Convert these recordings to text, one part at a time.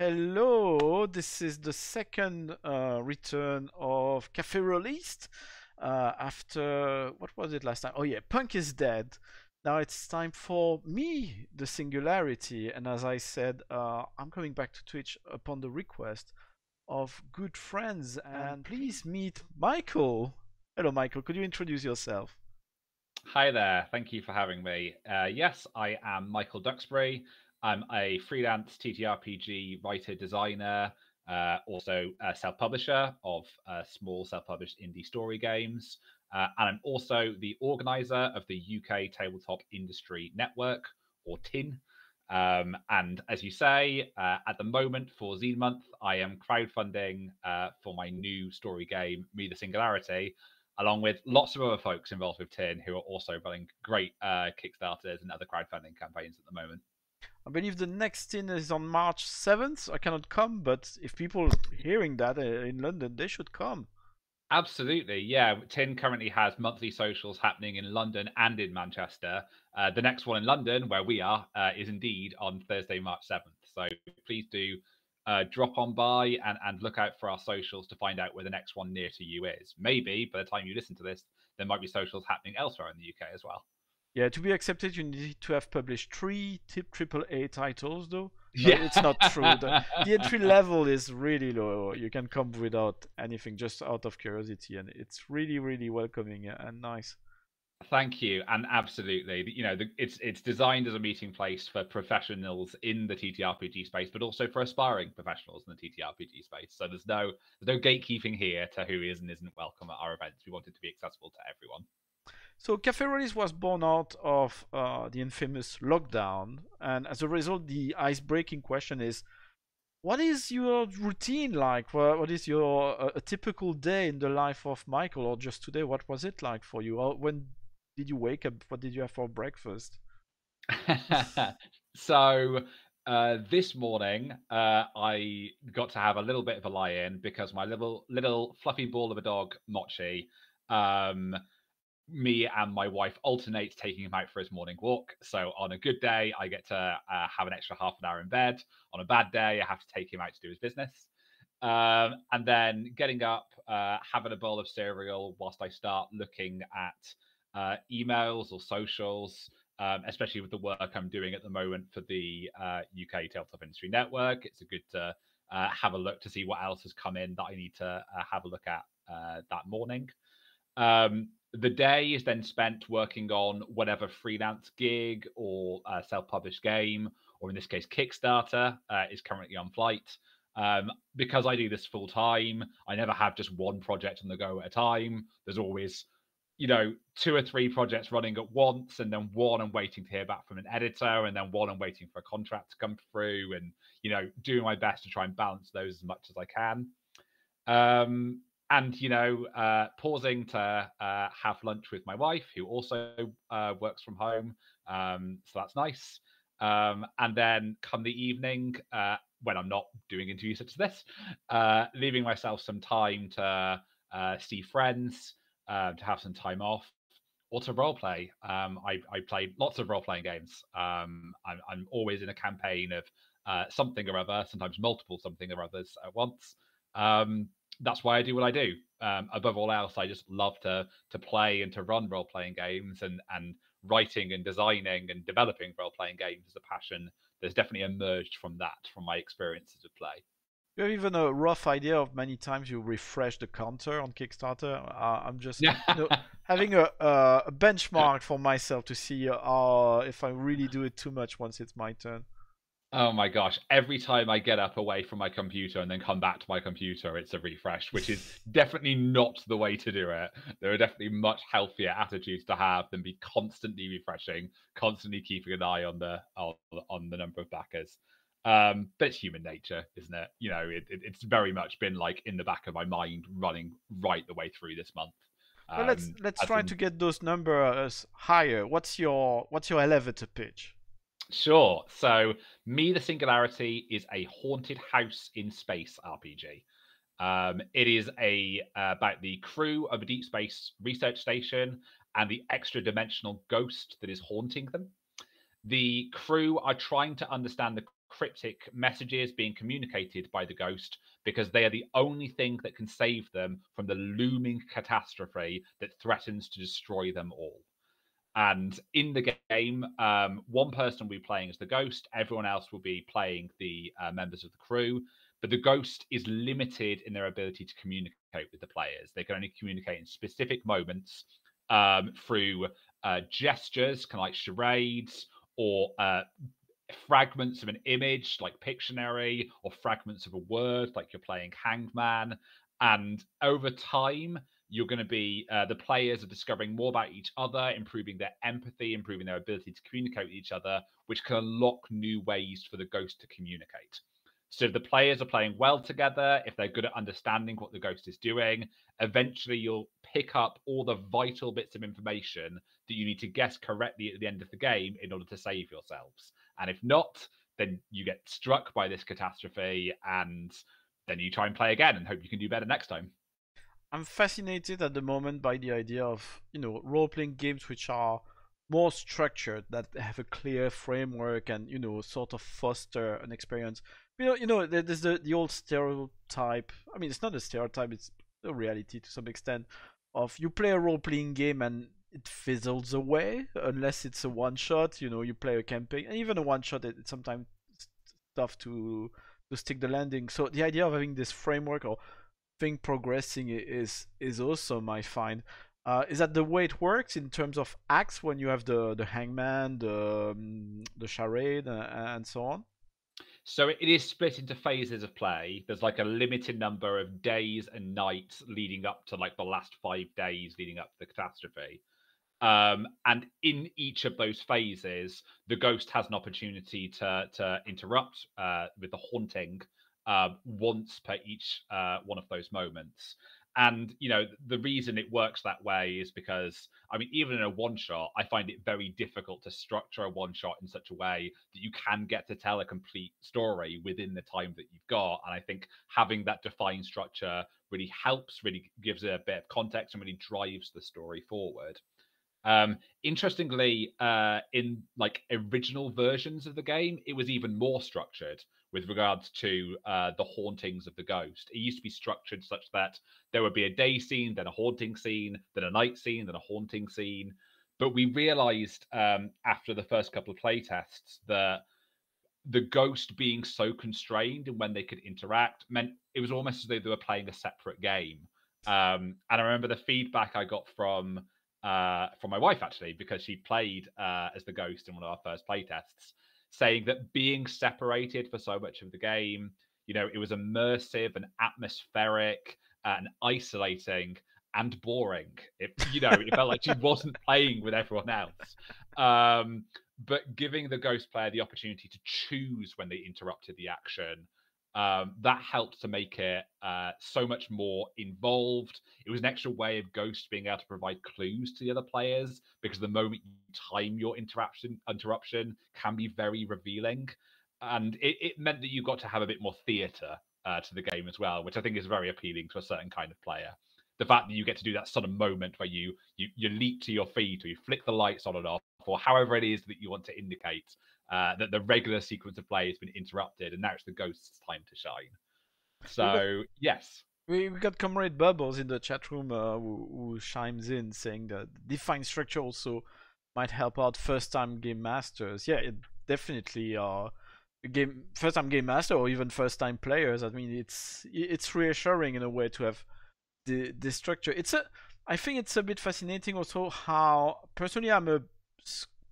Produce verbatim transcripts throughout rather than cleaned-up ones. Hello, this is the second uh, return of Café Rolistes uh, after, what was it last time? Oh yeah, Punk is Dead. Now it's time for Me the Singularity, and as I said, uh, I'm coming back to Twitch upon the request of good friends, and please meet Michael. Hello Michael, could you introduce yourself? Hi there, thank you for having me. Uh, yes, I am Michael Duxbury. I'm a freelance T T R P G writer, designer, uh, also a self-publisher of uh, small self-published indie story games. Uh, and I'm also the organizer of the U K Tabletop Industry Network, or TIN. Um, and as you say, uh, at the moment for Zine Month, I am crowdfunding uh, for my new story game, Me the Singularity, along with lots of other folks involved with TIN who are also running great uh, Kickstarters and other crowdfunding campaigns at the moment. I believe the next TIN is on March seventh. I cannot come, but if people hearing that in London, they should come. Absolutely, yeah. TIN currently has monthly socials happening in London and in Manchester. Uh, the next one in London, where we are, uh, is indeed on Thursday, March seventh. So please do uh, drop on by and, and look out for our socials to find out where the next one near to you is. Maybe by the time you listen to this, there might be socials happening elsewhere in the U K as well. Yeah, to be accepted, you need to have published three triple A titles, though. No, yeah. It's not true. The, the entry level is really low. You can come without anything, just out of curiosity, and it's really, really welcoming and nice. Thank you, and absolutely, you know, the, it's it's designed as a meeting place for professionals in the T T R P G space, but also for aspiring professionals in the T T R P G space. So there's no there's no gatekeeping here to who is and isn't welcome at our events. We want it to be accessible to everyone. So Café Rolistes was born out of uh, the infamous lockdown, and as a result, the ice-breaking question is, what is your routine like? What is your uh, a typical day in the life of Michael, or just today? What was it like for you? Or when did you wake up? What did you have for breakfast? So uh, this morning, uh, I got to have a little bit of a lie-in because my little, little fluffy ball of a dog, Mochi, um, me and my wife alternate taking him out for his morning walk. So on a good day, I get to uh, have an extra half an hour in bed. On a bad day, I have to take him out to do his business. Um, and then getting up, uh, having a bowl of cereal whilst I start looking at uh, emails or socials, um, especially with the work I'm doing at the moment for the uh, U K Tabletop Industry Network. It's a good to uh, have a look to see what else has come in that I need to uh, have a look at uh, that morning. Um, The day is then spent working on whatever freelance gig or uh, self-published game, or in this case, Kickstarter, uh, is currently on flight. Um, because I do this full-time, I never have just one project on the go at a time. There's always, you know, two or three projects running at once, and then one I'm waiting to hear back from an editor, and then one I'm waiting for a contract to come through, and, you know, doing my best to try and balance those as much as I can. Um... And, you know, uh, pausing to uh, have lunch with my wife, who also uh, works from home. Um, so that's nice. Um, and then come the evening, uh, when I'm not doing interviews such as this, uh, leaving myself some time to uh, see friends, uh, to have some time off, or to roleplay. Um, I, I played lots of role-playing games. Um, I'm, I'm always in a campaign of uh, something or other, sometimes multiple something or others at once. Um, That's why I do what I do. Um, above all else, I just love to to play and to run role-playing games, and and writing and designing and developing role-playing games is a passion that's definitely emerged from that, from my experiences of play. You have even a rough idea of many times you refresh the counter on Kickstarter. Uh, I'm just you know, having a, a benchmark for myself to see uh, if I really do it too much once it's my turn. Oh my gosh, every time I get up away from my computer and then come back to my computer, it's a refresh, which is definitely not the way to do it. There are definitely much healthier attitudes to have than be constantly refreshing, constantly keeping an eye on the on, on the number of backers. Um, but it's human nature, isn't it? You know, it, it, it's very much been like in the back of my mind running right the way through this month. Um, well, let's let's try in... to get those numbers higher. What's your what's your elevator pitch? Sure. So, Me the Singularity is a haunted house in space R P G. Um, it is a uh, about the crew of a deep space research station and the extra-dimensional ghost that is haunting them. The crew are trying to understand the cryptic messages being communicated by the ghost, because they are the only thing that can save them from the looming catastrophe that threatens to destroy them all. And in the game, um, one person will be playing as the ghost. Everyone else will be playing the uh, members of the crew. But the ghost is limited in their ability to communicate with the players. They can only communicate in specific moments um, through uh, gestures, kind of like charades, or uh, fragments of an image, like Pictionary, or fragments of a word, like you're playing Hanged Man. And over time, you're going to be, uh, the players are discovering more about each other, improving their empathy, improving their ability to communicate with each other, which can unlock new ways for the ghost to communicate. So if the players are playing well together, if they're good at understanding what the ghost is doing, eventually you'll pick up all the vital bits of information that you need to guess correctly at the end of the game in order to save yourselves. And if not, then you get struck by this catastrophe, and then you try and play again and hope you can do better next time. I'm fascinated at the moment by the idea of, you know, role-playing games which are more structured, that have a clear framework and, you know, sort of foster an experience. You know, you know, there's the, the old stereotype. I mean, it's not a stereotype, it's a reality to some extent, of you play a role-playing game and it fizzles away unless it's a one-shot. You know, you play a campaign, and even a one-shot, it, it's sometimes tough to, to stick the landing. So the idea of having this framework or thing progressing is is awesome, I find. Uh, is that the way it works in terms of acts when you have the, the hangman, the, um, the charade, uh, and so on? So it is split into phases of play. There's like a limited number of days and nights leading up to like the last five days leading up to the catastrophe. Um, and in each of those phases, the ghost has an opportunity to, to interrupt uh, with the haunting uh, once per each uh, one of those moments. And, you know, the reason it works that way is because, I mean, even in a one-shot, I find it very difficult to structure a one-shot in such a way that you can get to tell a complete story within the time that you've got. And I think having that defined structure really helps, really gives it a bit of context and really drives the story forward. Um, interestingly, uh, in like original versions of the game, it was even more structured with regards to uh, the hauntings of the ghost. It used to be structured such that there would be a day scene, then a haunting scene, then a night scene, then a haunting scene. But we realized um, after the first couple of playtests that the ghost being so constrained and when they could interact meant it was almost as though they were playing a separate game. Um, and I remember the feedback I got from uh from my wife, actually, because she played uh as the ghost in one of our first playtests, saying that being separated for so much of the game, you know, it was immersive and atmospheric and isolating and boring. It, you know, it felt like she wasn't playing with everyone else. Um, but giving the ghost player the opportunity to choose when they interrupted the action, Um, that helped to make it uh, so much more involved. It was an extra way of ghosts being able to provide clues to the other players, because the moment you time your interruption, interruption can be very revealing. And it, it meant that you got to have a bit more theatre uh, to the game as well, which I think is very appealing to a certain kind of player. The fact that you get to do that sort of moment where you, you, you leap to your feet or you flick the lights on and off, or however it is that you want to indicate Uh, that the regular sequence of play has been interrupted, and now it's the ghost's time to shine. So, yes. We we got Comrade Bubbles in the chat room uh, who, who chimes in saying that defined structure also might help out first-time game masters. Yeah, it definitely uh, game first-time game master or even first-time players. I mean, it's it's reassuring in a way to have the this structure. It's a I think it's a bit fascinating also how personally I'm a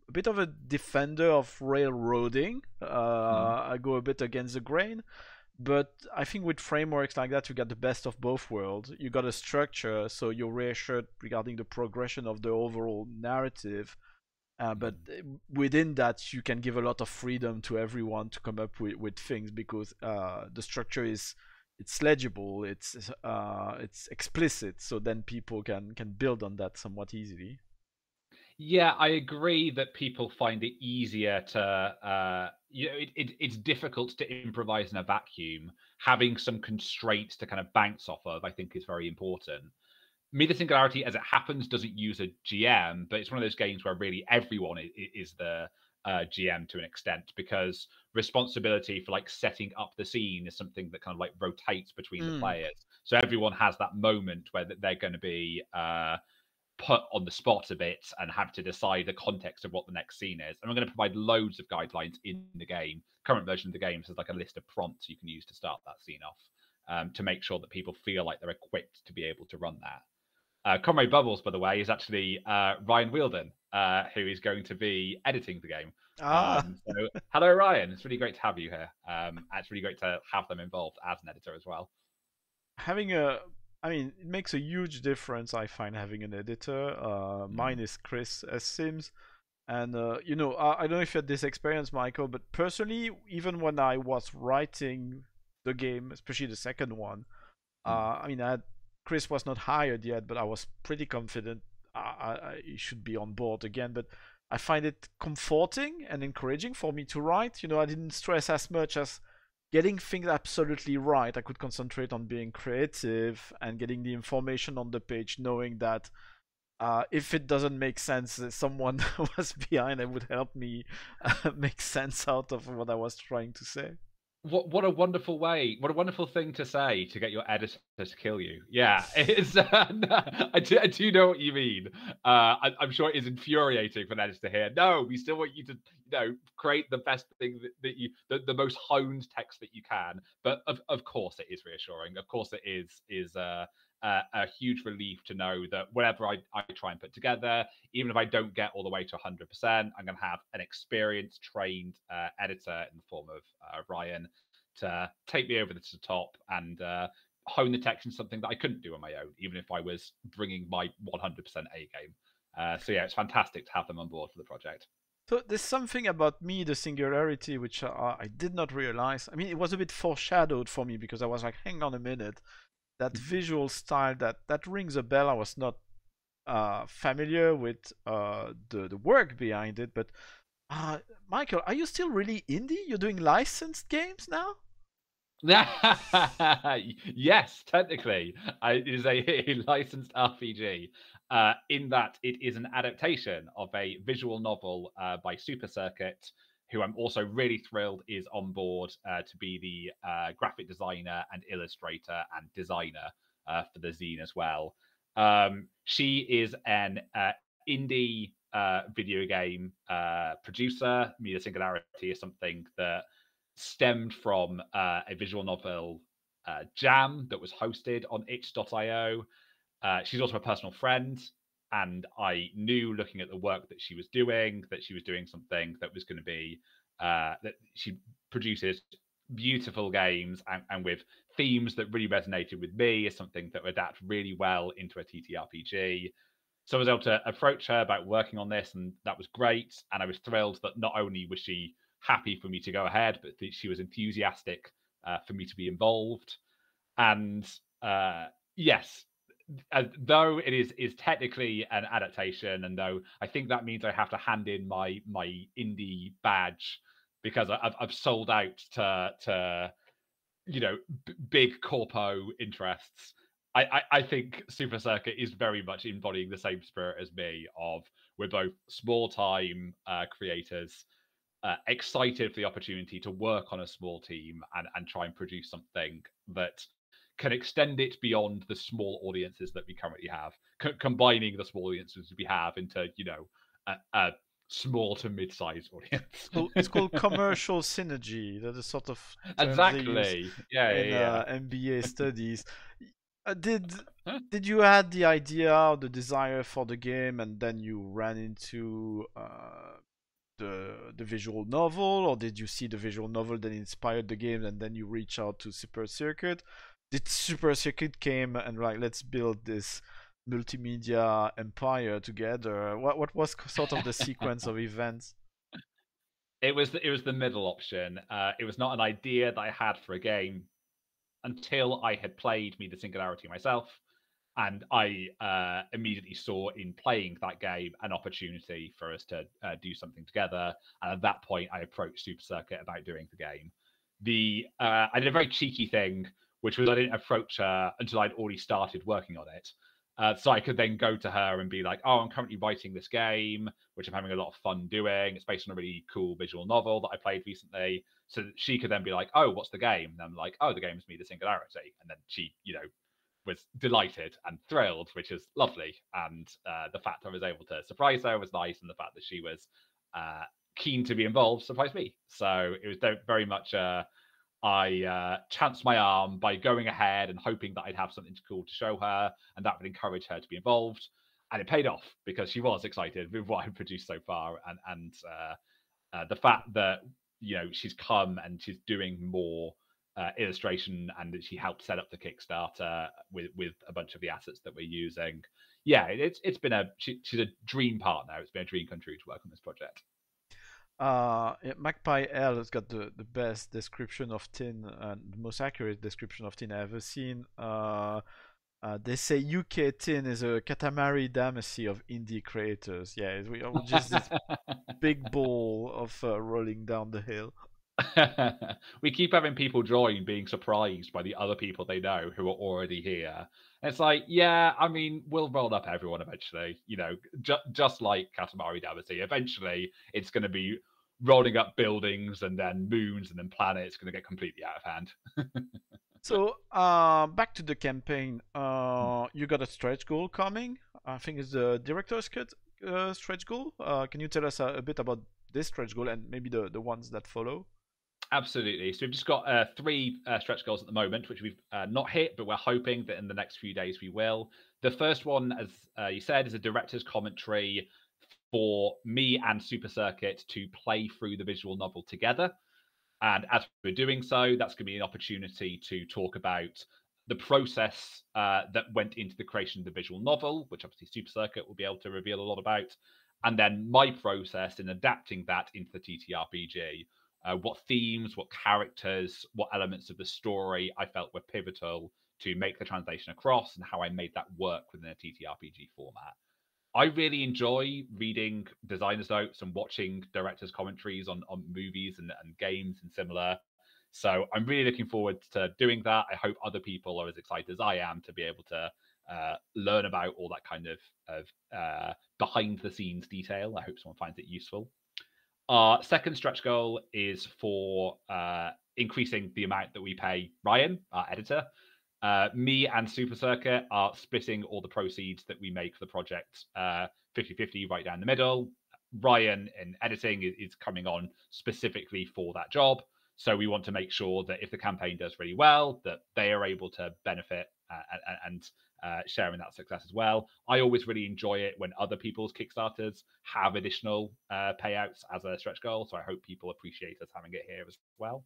a bit of a defender of railroading. Uh, mm. I go a bit against the grain, but I think with frameworks like that, you get the best of both worlds. You got a structure, so you're reassured regarding the progression of the overall narrative. Uh, but within that, you can give a lot of freedom to everyone to come up with, with things, because uh, the structure is it's legible, it's uh, it's explicit. So then people can can build on that somewhat easily. Yeah, I agree that people find it easier to, uh, you know, it, it, it's difficult to improvise in a vacuum. Having some constraints to kind of bounce off of, I think, is very important. Me the Singularity, as it happens, doesn't use a G M, but it's one of those games where really everyone is, is the uh, G M to an extent, because responsibility for like setting up the scene is something that kind of like rotates between mm. the players. So everyone has that moment where they're going to be uh, put on the spot a bit and have to decide the context of what the next scene is. And I'm going to provide loads of guidelines in the game. Current version of the game has like a list of prompts you can use to start that scene off, um, to make sure that people feel like they're equipped to be able to run that. Uh, Comrade Bubbles, by the way, is actually uh, Ryan Wheeldon, uh, who is going to be editing the game. Ah. Um, so, hello, Ryan. It's really great to have you here. Um, it's really great to have them involved as an editor as well. Having a, I mean, it makes a huge difference, I find, having an editor. Uh, mine is Chris S. Sims. And, uh, you know, I, I don't know if you had this experience, Michael, but personally, even when I was writing the game, especially the second one, mm. uh, I mean, I had Chris was not hired yet, but I was pretty confident I, I, he should be on board again. But I find it comforting and encouraging for me to write. You know, I didn't stress as much as getting things absolutely right. I could concentrate on being creative and getting the information on the page, knowing that uh, if it doesn't make sense, someone was behind and would help me uh, make sense out of what I was trying to say. What what a wonderful way! What a wonderful thing to say, to get your editor to kill you. Yeah, it's. Uh, no, I, do, I do know what you mean. Uh, I, I'm sure it is infuriating for an editor to hear, no, we still want you to, you know, create the best thing that, that you, the, the most honed text that you can. But of of course, it is reassuring. Of course, it is is uh, uh, a huge relief to know that whatever I I try and put together, even if I don't get all the way to one hundred percent, I'm going to have an experienced, trained uh, editor in the form of uh, Ryan, to take me over to the top and uh, hone the text in something that I couldn't do on my own, even if I was bringing my one hundred percent A game. Uh, so yeah, it's fantastic to have them on board for the project. So there's something about Me the Singularity, which I, I did not realize. I mean, it was a bit foreshadowed for me, because I was like, hang on a minute, that mm-hmm. visual style, that, that rings a bell. I was not uh, familiar with uh, the, the work behind it, but uh, Michael, are you still really indie? You're doing licensed games now? Yes, technically uh, it is a, a licensed R P G, uh, in that it is an adaptation of a visual novel uh, by Super Circuit, who I'm also really thrilled is on board uh, to be the uh, graphic designer and illustrator and designer uh, for the zine as well. Um, she is an uh, indie uh, video game uh, producer. Me the Singularity is something that stemmed from uh, a visual novel uh, jam that was hosted on itch dot i o. Uh, she's also a personal friend, and I knew, looking at the work that she was doing, that she was doing something that was going to be, uh, that she produces beautiful games and, and with themes that really resonated with me, is something that would adapt really well into a T T R P G. So I was able to approach her about working on this, and that was great. And I was thrilled that not only was she happy for me to go ahead, but she was enthusiastic uh, for me to be involved. And uh, yes, uh, though it is is technically an adaptation, and though I think that means I have to hand in my my indie badge, because I've, I've sold out to to you know b big corpo interests. I, I I think Super Circuit is very much embodying the same spirit as me of, we're both small time uh, creators. Uh, excited for the opportunity to work on a small team and, and try and produce something that can extend it beyond the small audiences that we currently have, C combining the small audiences we have into, you know, a, a small to mid-sized audience. Well, it's called commercial synergy. That is sort of exactly, yeah, in, yeah, uh, yeah. M B A studies. Uh, did did you had the idea or the desire for the game, and then you ran into Uh... The, the visual novel, or did you see the visual novel that inspired the game and then you reach out to Super Circuit? Did Super Circuit came and like, let's build this multimedia empire together? What what was sort of the sequence of events? It was the, it was the middle option. Uh, it was not an idea that I had for a game until I had played Me the Singularity myself, and I uh, immediately saw in playing that game an opportunity for us to uh, do something together. And at that point, I approached Super Circuit about doing the game. The uh, I did a very cheeky thing, which was I didn't approach her until I'd already started working on it. Uh, so I could then go to her and be like, oh, I'm currently writing this game, which I'm having a lot of fun doing. It's based on a really cool visual novel that I played recently. So that she could then be like, oh, what's the game? And I'm like, oh, the game's Me the Singularity. And then she, you know, was delighted and thrilled, which is lovely. And uh, the fact I was able to surprise her was nice. And the fact that she was uh, keen to be involved surprised me. So it was very much uh, I uh, chanced my arm by going ahead and hoping that I'd have something cool to show her, and that would encourage her to be involved. And it paid off because she was excited with what I've produced so far, and and uh, uh, the fact that, you know, she's come and she's doing more uh, illustration, and that she helped set up the Kickstarter with with a bunch of the assets that we're using. Yeah, it, it's it's been a she, she's a dream partner. It's been a dream come true to work on this project. Uh, Magpie L has got the, the best description of Tin, and the most accurate description of Tin I've ever seen. Uh, uh, they say U K Tin is a Katamari Damacy of indie creators. Yeah, we are just this big ball of uh, rolling down the hill. We keep having people join being surprised by the other people they know who are already here. And it's like, yeah, I mean, we'll roll up everyone eventually, you know, ju just like Katamari Damacy. Eventually, it's going to be rolling up buildings and then moons and then planets, going to get completely out of hand. So uh, back to the campaign. Uh, you got a stretch goal coming. I think it's the director's cut uh, stretch goal. Uh, can you tell us a, a bit about this stretch goal and maybe the, the ones that follow? Absolutely. So we've just got uh, three uh, stretch goals at the moment, which we've uh, not hit, but we're hoping that in the next few days we will. The first one, as uh, you said, is a director's commentary for me and Super Circuit to play through the visual novel together. And as we're doing so, that's going to be an opportunity to talk about the process uh, that went into the creation of the visual novel, which obviously Super Circuit will be able to reveal a lot about, and then my process in adapting that into the T T R P G. Uh, what themes, what characters, what elements of the story I felt were pivotal to make the translation across, and how I made that work within a T T R P G format. I really enjoy reading designers' notes and watching directors' commentaries on, on movies and, and games and similar. So I'm really looking forward to doing that. I hope other people are as excited as I am to be able to uh, learn about all that kind of, of uh, behind-the-scenes detail. I hope someone finds it useful. Our second stretch goal is for uh, increasing the amount that we pay Ryan, our editor. Uh, me and Super Circuit are splitting all the proceeds that we make for the project fifty fifty, uh, right down the middle. Ryan in editing is, is coming on specifically for that job. So we want to make sure that if the campaign does really well, that they are able to benefit uh, and uh, share in that success as well. I always really enjoy it when other people's Kickstarters have additional uh, payouts as a stretch goal. So I hope people appreciate us having it here as well.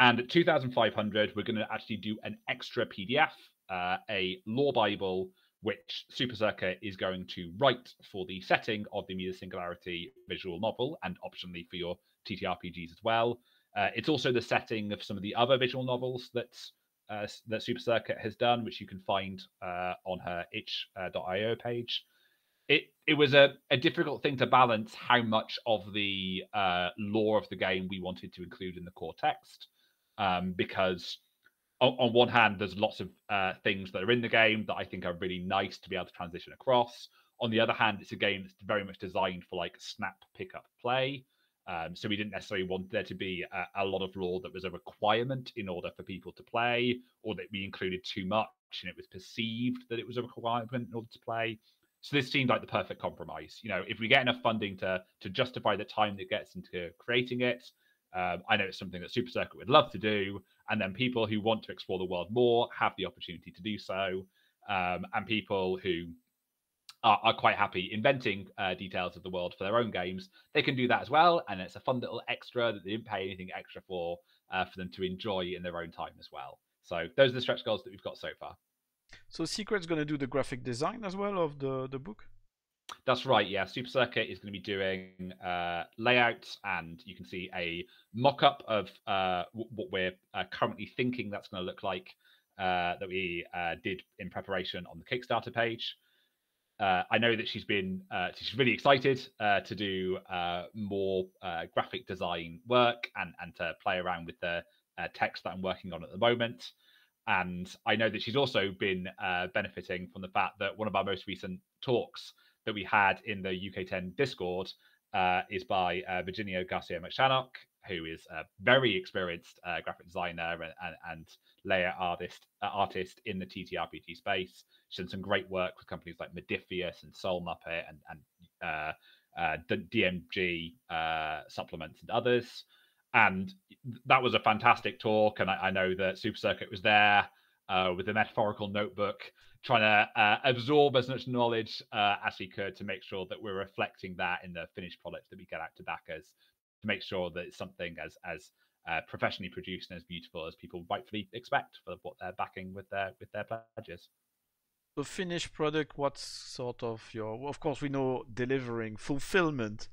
And at two thousand five hundred, we're going to actually do an extra P D F, uh, a lore Bible, which Super Circuit is going to write for the setting of the Me the Singularity visual novel and optionally for your T T R P Gs as well. Uh, it's also the setting of some of the other visual novels that, uh, that Super Circuit has done, which you can find uh, on her itch dot i o page. It, it was a, a difficult thing to balance how much of the uh, lore of the game we wanted to include in the core text, um, because on, on one hand, there's lots of uh, things that are in the game that I think are really nice to be able to transition across. On the other hand, it's a game that's very much designed for like snap, pick up, play. Um, so we didn't necessarily want there to be a, a lot of lore that was a requirement in order for people to play, or that we included too much and it was perceived that it was a requirement in order to play. So this seemed like the perfect compromise. You know, if we get enough funding to to justify the time that gets into creating it, um, I know it's something that Super Circuit would love to do, and then people who want to explore the world more have the opportunity to do so, um, and people who are, are quite happy inventing uh, details of the world for their own games, they can do that as well, and it's a fun little extra that they didn't pay anything extra for, uh, for them to enjoy in their own time as well. So those are the stretch goals that we've got so far. So Secret's going to do the graphic design as well of the, the book? That's right, yeah. Super Circuit is going to be doing uh, layouts, and you can see a mock-up of uh, what we're uh, currently thinking that's going to look like, uh, that we uh, did in preparation on the Kickstarter page. Uh, I know that she's been uh, she's really excited uh, to do uh, more uh, graphic design work and, and to play around with the uh, text that I'm working on at the moment. And I know that she's also been uh, benefiting from the fact that one of our most recent talks that we had in the U K ten Discord uh, is by uh, Virginia Garcia McShannock, who is a very experienced uh, graphic designer and, and, and layer artist uh, artist in the T T R P G space. She's done some great work with companies like Modiphius and Soul Muppet and, and uh, uh, D M G uh, supplements and others. And that was a fantastic talk. And I, I know that Super Circuit was there uh, with a metaphorical notebook, trying to uh, absorb as much knowledge uh, as we could to make sure that we're reflecting that in the finished products that we get out to backers, to make sure that it's something as as uh, professionally produced and as beautiful as people rightfully expect for what they're backing with their with their pledges. The finished product, what's sort of your? Of course, we know delivering fulfillment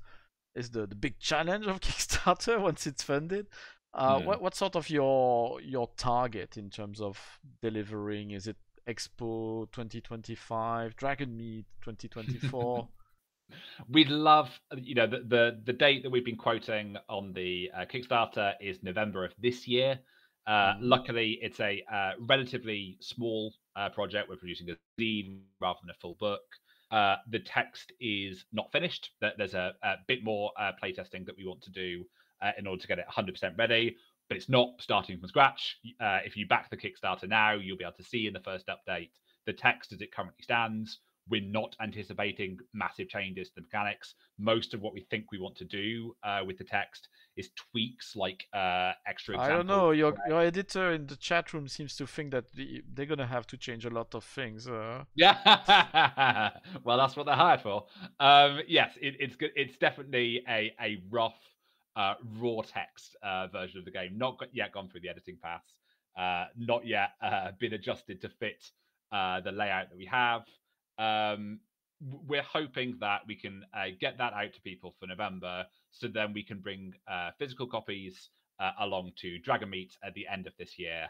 is the, the big challenge of Kickstarter once it's funded. Uh, mm. what, what sort of your your target in terms of delivering? Is it Expo twenty twenty-five, Dragonmeet twenty twenty-four? We'd love, you know, the, the, the date that we've been quoting on the uh, Kickstarter is November of this year. Uh, mm. Luckily, it's a uh, relatively small uh, project. We're producing a zine rather than a full book. Uh, the text is not finished. There's a, a bit more uh, playtesting that we want to do uh, in order to get it one hundred percent ready, but it's not starting from scratch. Uh, if you back the Kickstarter now, you'll be able to see in the first update the text as it currently stands. We're not anticipating massive changes to the mechanics. Most of what we think we want to do uh, with the text is tweaks, like uh, extra examples. I don't know. Your, your editor in the chat room seems to think that they're going to have to change a lot of things. Uh... Yeah. Well, that's what they're hired for. Um, yes, it, it's it's definitely a, a rough, uh, raw text uh, version of the game. Not yet gone through the editing pass. Uh, not yet uh, been adjusted to fit uh, the layout that we have. Um, we're hoping that we can uh, get that out to people for November, so then we can bring uh, physical copies uh, along to Dragonmeet at the end of this year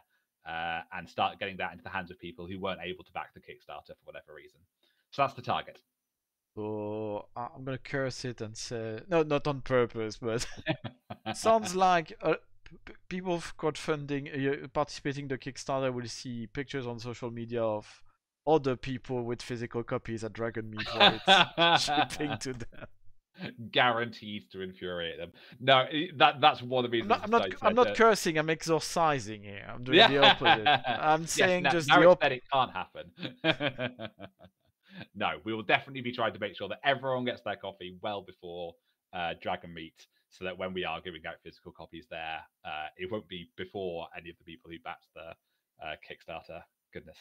uh, and start getting that into the hands of people who weren't able to back the Kickstarter for whatever reason. So that's the target. So I'm going to curse it and say, no, not on purpose, but sounds like a... people crowdfunding, uh, participating in the Kickstarter will see pictures on social media of other people with physical copies at Dragonmeet while it's shipping to them. Guaranteed to infuriate them. No, that that's one of the reasons. I'm not, I'm not, I'm not cursing, I'm exorcising here. I'm doing yeah. the opposite. I'm yes, saying no, just no, the opposite. It can't happen. No, we will definitely be trying to make sure that everyone gets their copy well before uh, Dragonmeet, so that when we are giving out physical copies there, uh, it won't be before any of the people who backed the uh, Kickstarter. Goodness.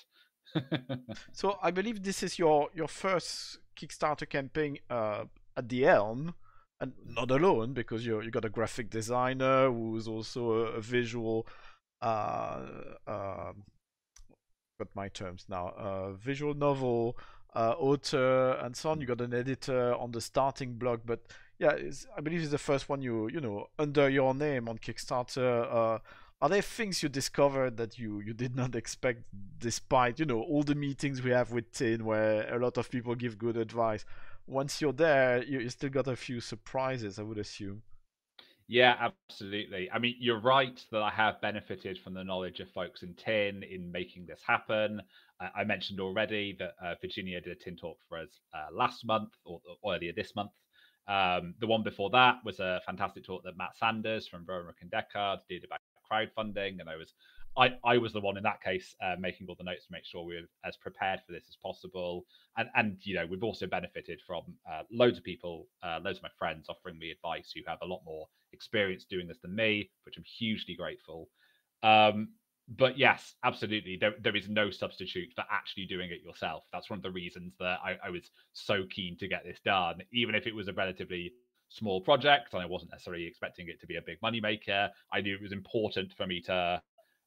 So I believe this is your your first Kickstarter campaign uh, at the helm, and not alone, because you you got a graphic designer who's also a, a visual. Uh, uh, got my terms now. Uh, visual novel uh, author and so on. You got an editor on the starting block, but yeah, it's, I believe it's the first one you you know under your name on Kickstarter. Uh, Are there things you discovered that you, you did not expect, despite, you know, all the meetings we have with Tin where a lot of people give good advice? Once you're there, you, you still got a few surprises, I would assume. Yeah, absolutely. I mean, you're right that I have benefited from the knowledge of folks in Tin in making this happen. I, I mentioned already that uh, Virginia did a Tin talk for us uh, last month or, or earlier this month. Um, the one before that was a fantastic talk that Matt Sanders from Rowan and Deckard did about crowdfunding, and I was I, I was the one in that case uh, making all the notes to make sure we were as prepared for this as possible. And, and you know, we've also benefited from uh, loads of people, uh, loads of my friends offering me advice who have a lot more experience doing this than me, which I'm hugely grateful. Um, but yes, absolutely, there, there is no substitute for actually doing it yourself. That's one of the reasons that I, I was so keen to get this done, even if it was a relatively small project and I wasn't necessarily expecting it to be a big moneymaker. I knew it was important for me to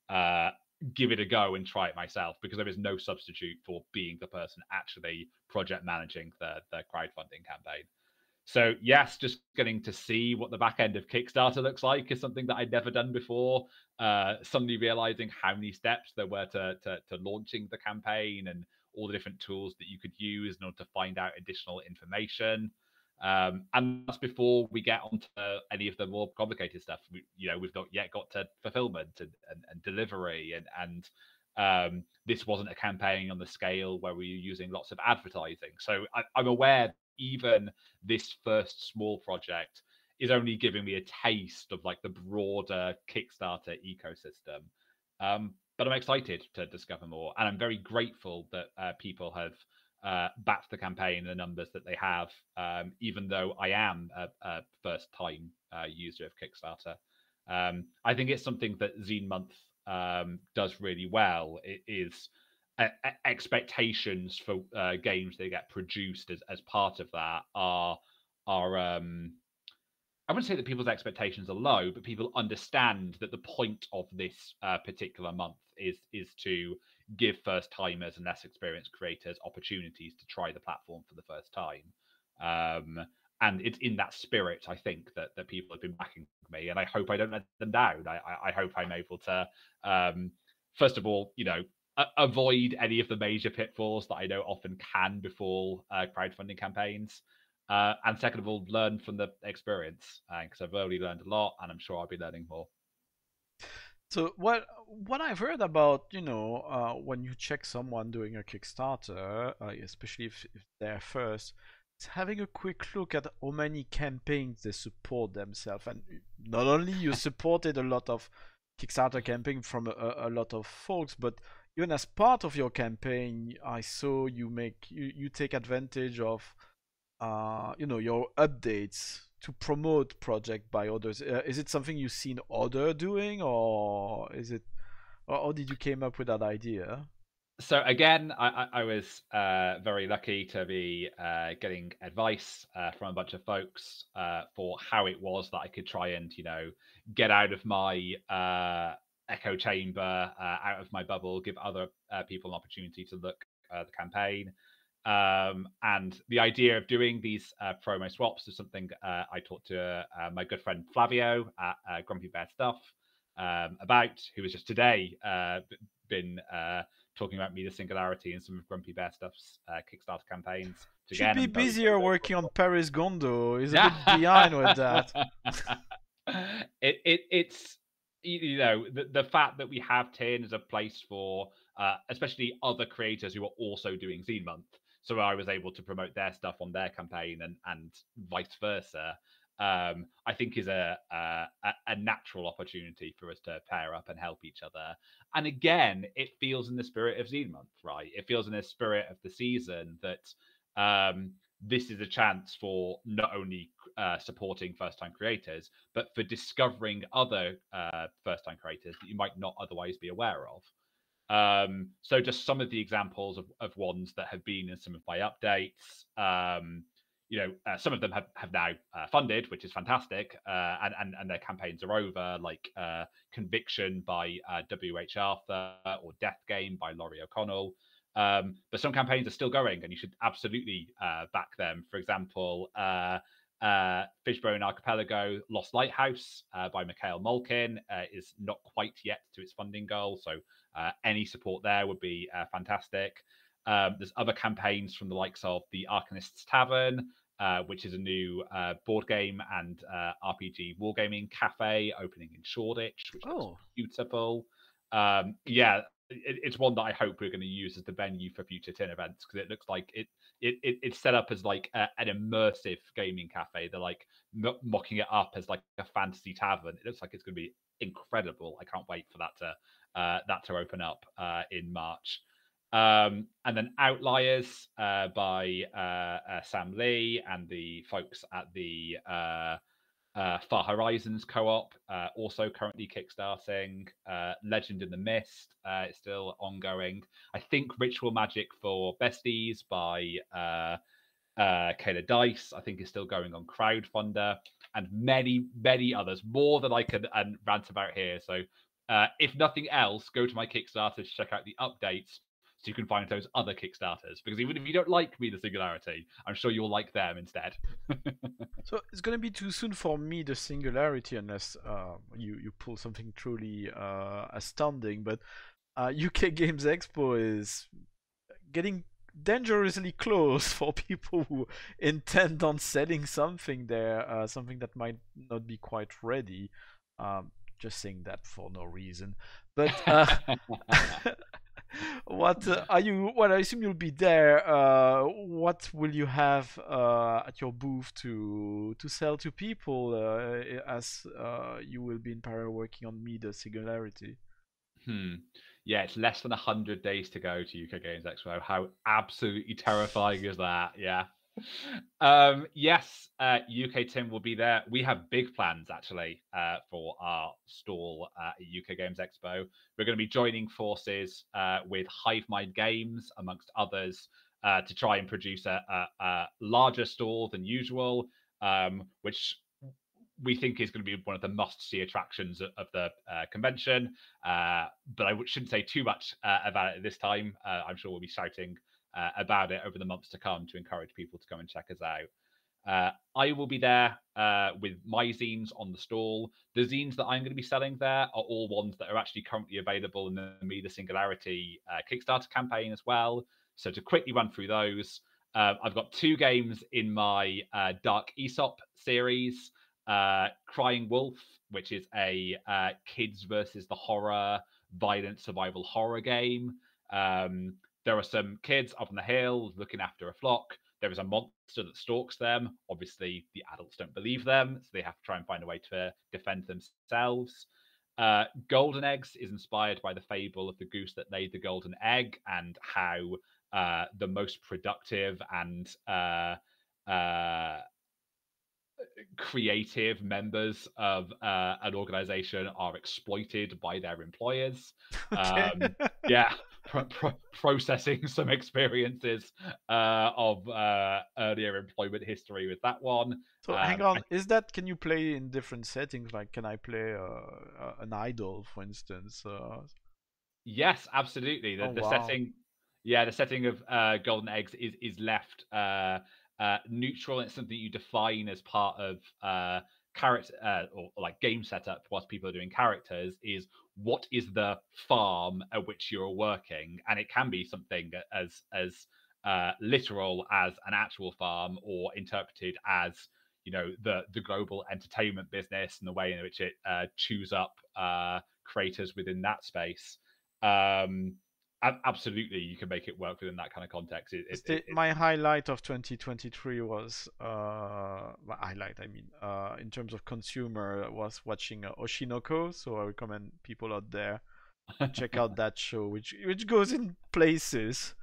uh, give it a go and try it myself, because there is no substitute for being the person actually project managing the, the crowdfunding campaign. So yes, just getting to see what the back end of Kickstarter looks like is something that I'd never done before. Uh, suddenly realizing how many steps there were to, to, to launching the campaign and all the different tools that you could use in order to find out additional information. Um, and that's before we get onto any of the more complicated stuff. We, you know, we've not yet got to fulfillment and, and, and delivery and, and Um, this wasn't a campaign on the scale where we were using lots of advertising. So I, I'm aware even this first small project is only giving me a taste of like the broader Kickstarter ecosystem. Um, but I'm excited to discover more. And I'm very grateful that uh, people have uh, backed the campaign and the numbers that they have, um, even though I am a, a first-time uh, user of Kickstarter. Um, I think it's something that Zine Month um, does really well. It is uh, expectations for uh, games that get produced as, as part of that are, are um, I wouldn't say that people's expectations are low, but people understand that the point of this uh, particular month is, is to give first-timers and less experienced creators opportunities to try the platform for the first time. Um, And it's in that spirit, I think, that, that people have been backing me, and I hope I don't let them down. I, I, I hope I'm able to, um, first of all, you know, a- avoid any of the major pitfalls that I know often can befall uh, crowdfunding campaigns. Uh, and second of all, learn from the experience, because uh, I've already learned a lot, and I'm sure I'll be learning more. So what what I've heard about, you know, uh, when you check someone doing a Kickstarter, uh, especially if, if they're first, having a quick look at how many campaigns they support themselves. And not only you supported a lot of Kickstarter campaign from a, a lot of folks, but even as part of your campaign, I saw you make you, you take advantage of uh you know your updates to promote project by others. Uh, is it something you've seen other doing, or is it, or how did you came up with that idea? So again, I, I was uh, very lucky to be uh, getting advice uh, from a bunch of folks uh, for how it was that I could try and, you know, get out of my uh, echo chamber, uh, out of my bubble, give other uh, people an opportunity to look at the campaign. Um, and the idea of doing these uh, promo swaps is something uh, I talked to uh, my good friend Flavio at uh, Grumpy Bear Stuff um, about, who was just today uh, been... Uh, talking about Me the Singularity and some of Grumpy Bear Stuff's uh, Kickstarter campaigns. Should be busier working on Paris Gondo. He's a bit behind with that. it, it it's you know the, the fact that we have Tin as a place for uh, especially other creators who are also doing Zine Month. So I was able to promote their stuff on their campaign and and vice versa. Um, I think is a, a a natural opportunity for us to pair up and help each other. And again, it feels in the spirit of Zine Month, right? It feels in the spirit of the season that um, this is a chance for not only uh, supporting first-time creators, but for discovering other uh, first-time creators that you might not otherwise be aware of. Um, so just some of the examples of, of ones that have been in some of my updates. Um, You know, uh, some of them have, have now uh, funded, which is fantastic, uh, and, and, and their campaigns are over, like uh, Conviction by uh, W H Arthur or Death Game by Laurie O'Connell. Um, but some campaigns are still going, and you should absolutely uh, back them. For example, uh, uh, Fishbone Archipelago Lost Lighthouse uh, by Mikhail Malkin uh, is not quite yet to its funding goal, so uh, any support there would be uh, fantastic. Um, there's other campaigns from the likes of The Arcanist's Tavern, Uh, which is a new uh, board game and uh, R P G wargaming cafe opening in Shoreditch, which oh. is beautiful. Um, yeah, it, it's one that I hope we're going to use as the venue for future Tin events, because it looks like it, it, it it's set up as like a, an immersive gaming cafe. They're like m- mocking it up as like a fantasy tavern. It looks like it's going to be incredible. I can't wait for that to uh, that to open up uh, in March. Um, and then Outliers uh, by uh, uh, Sam Lee and the folks at the uh, uh, Far Horizons Co-op, uh, also currently kickstarting. Uh, Legend in the Mist uh, is still ongoing. I think Ritual Magic for Besties by uh, uh, Kayla Dice, I think, is still going on Crowdfunder, and many, many others, more than I can and rant about here. So uh, if nothing else, go to my Kickstarter to check out the updates, so you can find those other Kickstarters, because even if you don't like Me the Singularity, I'm sure you'll like them instead. So it's going to be too soon for Me the Singularity unless uh, you, you pull something truly uh, astounding. But uh, U K Games Expo is getting dangerously close for people who intend on selling something there, uh, something that might not be quite ready. Um, just saying that for no reason. But... Uh, What uh, are you? Well, I assume you'll be there. Uh, what will you have uh, at your booth to to sell to people uh, as uh, you will be in parallel working on Me the Singularity? Hmm. Yeah, it's less than a hundred days to go to U K Games Expo. How absolutely terrifying is that? Yeah. Um, yes, uh, U K Tim will be there. We have big plans actually uh, for our stall uh, at U K Games Expo. We're going to be joining forces uh, with Hive Mind Games, amongst others, uh, to try and produce a, a, a larger stall than usual, um, which we think is going to be one of the must-see attractions of the uh, convention. Uh, but I shouldn't say too much uh, about it this time. Uh, I'm sure we'll be shouting Uh, about it over the months to come to encourage people to come and check us out. Uh, I will be there uh, with my zines on the stall. The zines that I'm going to be selling there are all ones that are actually currently available in the Me the Singularity uh, Kickstarter campaign as well. So to quickly run through those, uh, I've got two games in my uh, Dark Aesop series, uh, Crying Wolf, which is a uh, kids versus the horror, violent survival horror game. Um, There are some kids up on the hill looking after a flock. There is a monster that stalks them. Obviously, the adults don't believe them, so they have to try and find a way to defend themselves. Uh, Golden Eggs is inspired by the fable of the goose that laid the golden egg and how uh, the most productive and uh, uh, creative members of uh, an organization are exploited by their employers. Okay. Um, yeah. Pro pro processing some experiences uh, of uh, earlier employment history with that one. So um, hang on, I... is that, can you play in different settings? Like, can I play uh, an idol, for instance? Uh... Yes, absolutely. The, oh, the wow. setting, yeah, the setting of uh, Golden Eggs is is left uh, uh, neutral. It's something you define as part of uh, character uh, or like game setup. Whilst people are doing characters, is what is the farm at which you're working? And it can be something as as uh, literal as an actual farm, or interpreted as, you know, the the global entertainment business and the way in which it uh, chews up uh, creators within that space. Um, absolutely, you can make it work within that kind of context. It, it, it, my highlight of twenty twenty-three was uh my highlight i mean uh in terms of consumer was watching uh, Oshinoko, so I recommend people out there check out that show, which which goes in places,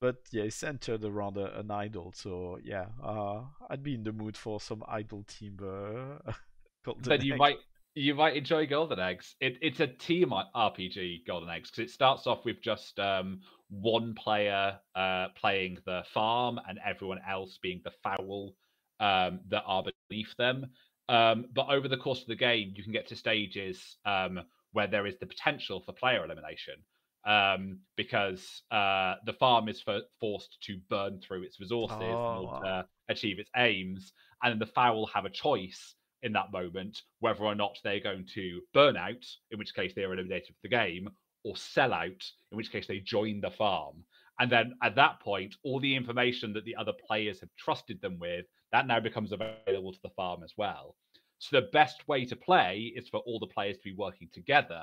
but yeah, it's centered around a, an idol. So yeah, uh I'd be in the mood for some idol team. Uh, then you egg. might You might enjoy Golden Eggs. It, it's a team R P G, Golden Eggs, because it starts off with just um, one player uh, playing the farm and everyone else being the fowl um, that are beneath them. Um, but over the course of the game, you can get to stages um, where there is the potential for player elimination, um, because uh, the farm is for, forced to burn through its resources oh. in order to achieve its aims, and the fowl have a choice in that moment whether or not they're going to burn out, in which case they are eliminated from the game, or sell out, in which case they join the farm. And then at that point, all the information that the other players have trusted them with, that now becomes available to the farm as well. So the best way to play is for all the players to be working together,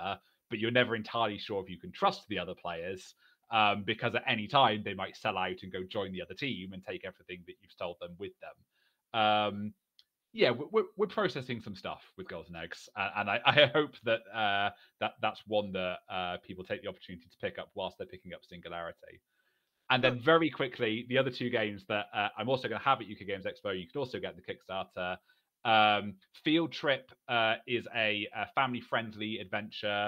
but you're never entirely sure if you can trust the other players, um, because at any time they might sell out and go join the other team and take everything that you've told them with them. Um, Yeah, we're we're processing some stuff with Golden Eggs, and I, I hope that uh, that that's one that uh, people take the opportunity to pick up whilst they're picking up Singularity. And then very quickly, the other two games that uh, I'm also going to have at U K Games Expo, you can also get the Kickstarter. Um, Field Trip uh, is a, a family-friendly adventure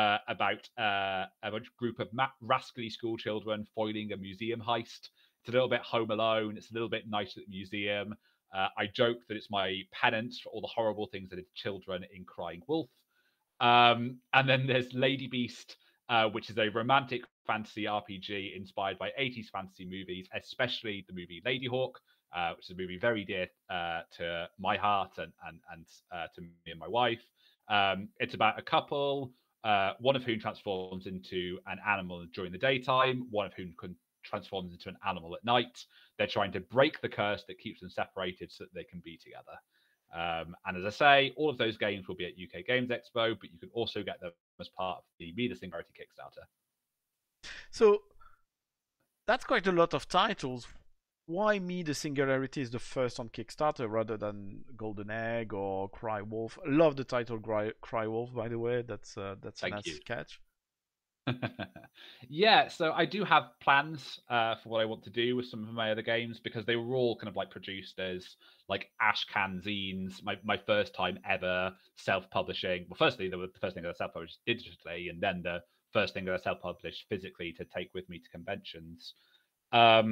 uh, about uh, a group of rascally school children foiling a museum heist. It's a little bit Home Alone. It's a little bit Night at the Museum. Uh, I joke that it's my penance for all the horrible things that are children in Crying Wolf. Um, and then there's Lady Beast, uh, which is a romantic fantasy R P G inspired by eighties fantasy movies, especially the movie Lady Hawk, uh, which is a movie very dear uh, to my heart and, and, and uh, to me and my wife. Um, it's about a couple, uh, one of whom transforms into an animal during the daytime, one of whom can transforms into an animal at night. They're trying to break the curse that keeps them separated so that they can be together. Um, and as I say, all of those games will be at U K Games Expo, but you can also get them as part of the Me the Singularity Kickstarter. So that's quite a lot of titles. Why Me the Singularity is the first on Kickstarter rather than Golden Egg or Cry Wolf? I love the title Cry, Cry Wolf, by the way. That's uh, that's a nice catch. Yeah, so I do have plans uh, for what I want to do with some of my other games, because they were all kind of like produced as like ash can zines. My my first time ever self-publishing. Well, firstly, they were the first thing that I self-published digitally, and then the first thing that I self-published physically to take with me to conventions. Um,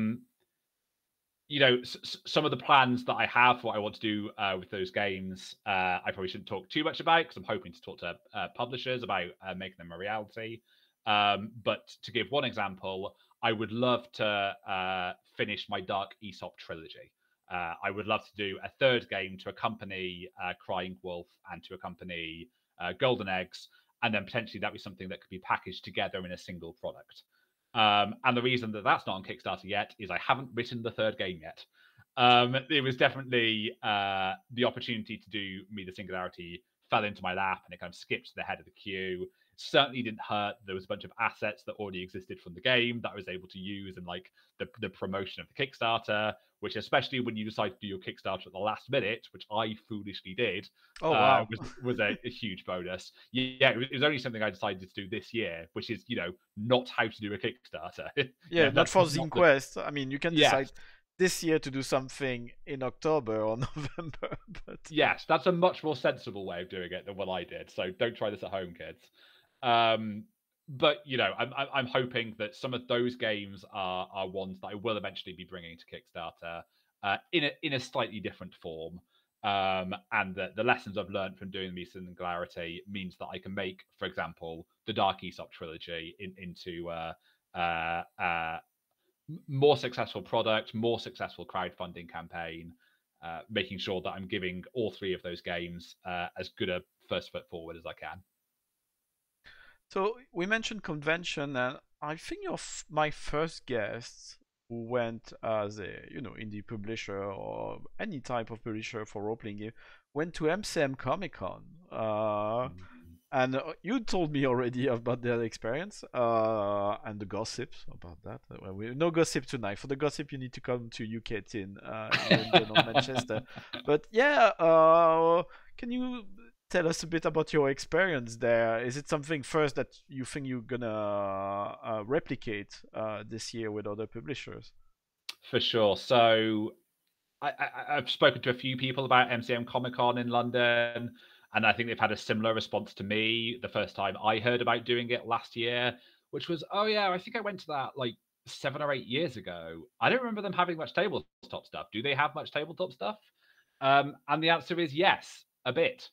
you know, s some of the plans that I have for what I want to do uh, with those games, uh, I probably shouldn't talk too much about, because I'm hoping to talk to uh, publishers about uh, making them a reality. Um, but to give one example, I would love to uh, finish my Dark Aesop trilogy. Uh, I would love to do a third game to accompany uh, Crying Wolf and to accompany uh, Golden Eggs, and then potentially that was something that could be packaged together in a single product. Um, and the reason that that's not on Kickstarter yet is I haven't written the third game yet. Um, it was definitely uh, the opportunity to do Me the Singularity fell into my lap, and it kind of skipped to the head of the queue. Certainly didn't hurt. There was a bunch of assets that already existed from the game that I was able to use in like the, the promotion of the Kickstarter, which, especially when you decide to do your Kickstarter at the last minute, which I foolishly did, oh, wow. uh, was, was a, a huge bonus. Yeah, it was, it was only something I decided to do this year, which is, you know, not how to do a Kickstarter. Yeah, yeah, not for Zine Quest. The... I mean, you can yeah. decide this year to do something in October or November. But... yes, that's a much more sensible way of doing it than what I did. So don't try this at home, kids. Um, but you know, I'm I'm hoping that some of those games are are ones that I will eventually be bringing to Kickstarter uh, in a in a slightly different form, um, and that the lessons I've learned from doing Me the Singularity means that I can make, for example, the Dark Aesop trilogy in, into uh, uh, uh, more successful product, more successful crowdfunding campaign, uh, making sure that I'm giving all three of those games uh, as good a first foot forward as I can. So we mentioned convention, and I think you're f my first guest who went as a, you know, indie publisher or any type of publisher for role-playing game went to M C M Comic Con, uh, mm-hmm. and you told me already about that experience uh, and the gossip about that. Well, we, no gossip tonight. For the gossip, you need to come to U K Tin uh, in London or Manchester. But yeah, uh, can you? Tell us a bit about your experience there. Is it something first that you think you're gonna uh, replicate uh, this year with other publishers? For sure. So I, I, I've spoken to a few people about M C M Comic Con in London, and I think they've had a similar response to me the first time I heard about doing it last year, which was, oh yeah, I think I went to that like seven or eight years ago. I don't remember them having much tabletop stuff. Do they have much tabletop stuff? Um, and the answer is yes, a bit.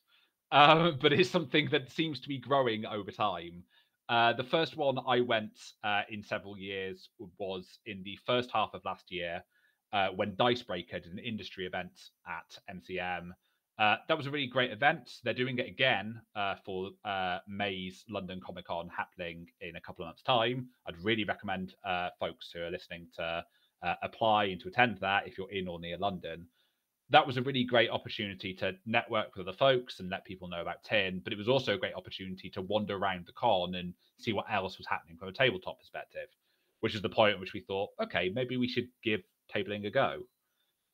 Um, but it's something that seems to be growing over time. Uh, the first one I went uh, in several years was in the first half of last year uh, when Dicebreaker did an industry event at M C M. Uh, that was a really great event. They're doing it again uh, for uh, May's London Comic Con happening in a couple of months' time. I'd really recommend uh, folks who are listening to uh, apply and to attend that if you're in or near London. That was a really great opportunity to network with other folks and let people know about Tin, but it was also a great opportunity to wander around the con and see what else was happening from a tabletop perspective, which is the point at which we thought, okay, maybe we should give tabling a go.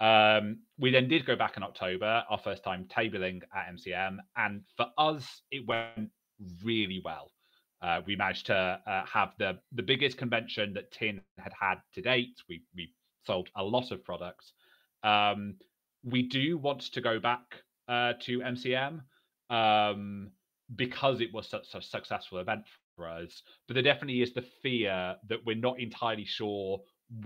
Um, we then did go back in October, our first time tabling at M C M, and for us, it went really well. Uh, we managed to uh, have the, the biggest convention that Tin had had to date. We, we sold a lot of products. Um, We do want to go back uh, to M C M um, because it was such a successful event for us. But there definitely is the fear that we're not entirely sure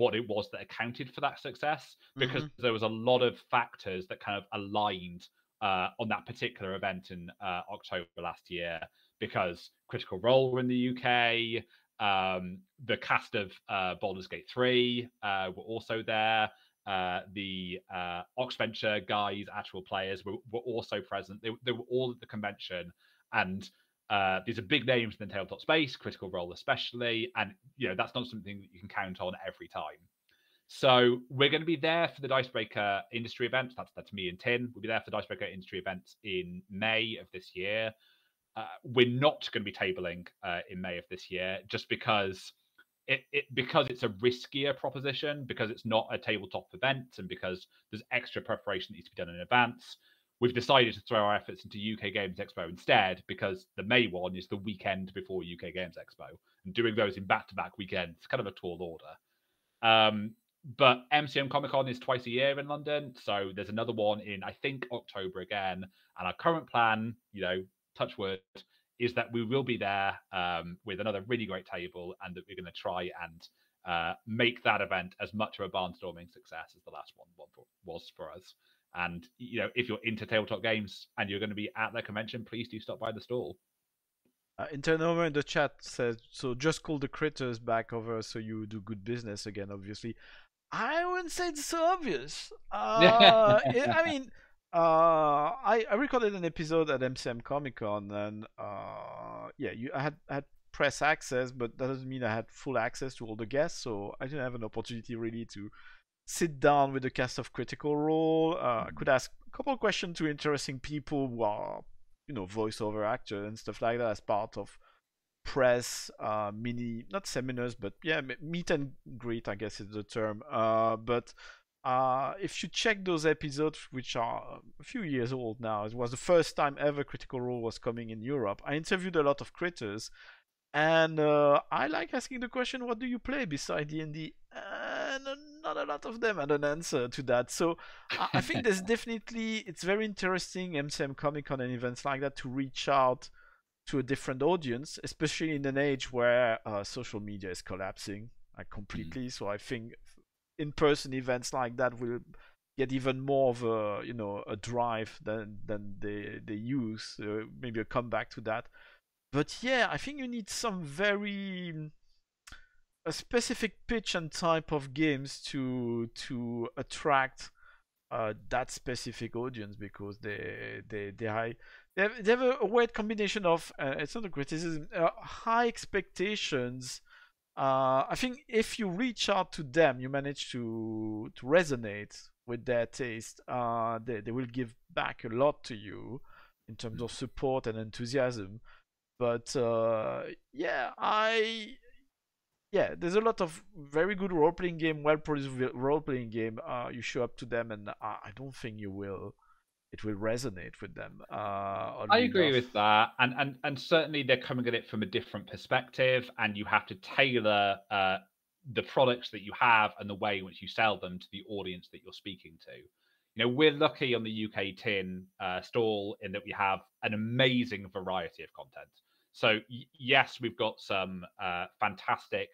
what it was that accounted for that success, because mm-hmm. there was a lot of factors that kind of aligned uh, on that particular event in uh, October last year, because Critical Role were in the U K, um, the cast of uh, Baldur's Gate three uh, were also there. Uh, the uh, Oxventure guys, actual players, were, were also present. They, they were all at the convention, and uh, these are big names in the tabletop space, Critical Role especially, and you know that's not something that you can count on every time. So we're going to be there for the Dicebreaker industry event. That's that's me and Tin. We'll be there for the Dicebreaker industry event in May of this year. Uh, we're not going to be tabling uh, in May of this year, just because it, it because it's a riskier proposition, because it's not a tabletop event, and because there's extra preparation that needs to be done in advance, we've decided to throw our efforts into U K Games Expo instead, because the May one is the weekend before U K Games Expo, and doing those in back-to-back weekends is kind of a tall order. Um, but M C M Comic Con is twice a year in London, so there's another one in, I think, October again. And our current plan, you know, touch wood, is that we will be there um, with another really great table, and that we're going to try and uh, make that event as much of a barnstorming success as the last one was for us. And, you know, if you're into tabletop games and you're going to be at their convention, please do stop by the stall. Uh, Internova in the chat says, so just call the critters back over so you do good business again, obviously. I wouldn't say it's so obvious. Uh, it, I mean, uh, I, I recorded an episode at M C M Comic Con, and uh, yeah, you, I had, I had press access, but that doesn't mean I had full access to all the guests, so I didn't have an opportunity really to sit down with the cast of Critical Role. Uh, I could ask a couple of questions to interesting people who are, you know, voiceover actors and stuff like that as part of press, uh, mini, not seminars, but yeah, meet and greet, I guess is the term. Uh, but uh, if you check those episodes, which are a few years old now, it was the first time ever Critical Role was coming in Europe. I interviewed a lot of critters, and uh, I like asking the question, what do you play besides D and D? And not a lot of them had an answer to that. So I think there's definitely, it's very interesting, M C M Comic Con and events like that, to reach out to a different audience, especially in an age where uh, social media is collapsing like completely. Mm. So I think in-person events like that will get even more of a, you know, a drive than, than they, they use, uh, maybe a comeback to that. But yeah, I think you need some very... a specific pitch and type of games to to attract uh, that specific audience, because they they they, high, they have they have a weird combination of uh, it's not a criticism, uh, high expectations. Uh, I think if you reach out to them, you manage to to resonate with their taste. Uh, they they will give back a lot to you in terms of support and enthusiasm. But uh, yeah, I. Yeah, there's a lot of very good role-playing game, well-produced role-playing game. Uh, you show up to them, and uh, I don't think you will. It will resonate with them. Uh, I agree enough. with that, and and and certainly they're coming at it from a different perspective, and you have to tailor uh, the products that you have and the way in which you sell them to the audience that you're speaking to. You know, we're lucky on the U K Tin uh, stall in that we have an amazing variety of content. So yes, we've got some uh, fantastic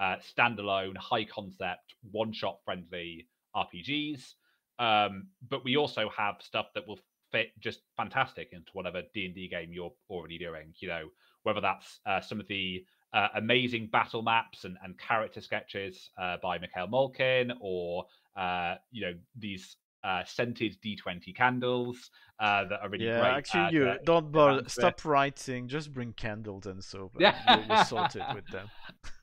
uh, standalone, high-concept, one-shot friendly R P Gs, um, but we also have stuff that will fit just fantastic into whatever D and D game you're already doing. You know, whether that's uh, some of the uh, amazing battle maps and, and character sketches uh, by Mikhail Malkin, or uh, you know, these Uh, scented D twenty candles uh, that are really yeah, great. Yeah, actually, and, you uh, don't bother. Stop it. writing. Just bring candles and soap. Yeah, and you're sorted with them.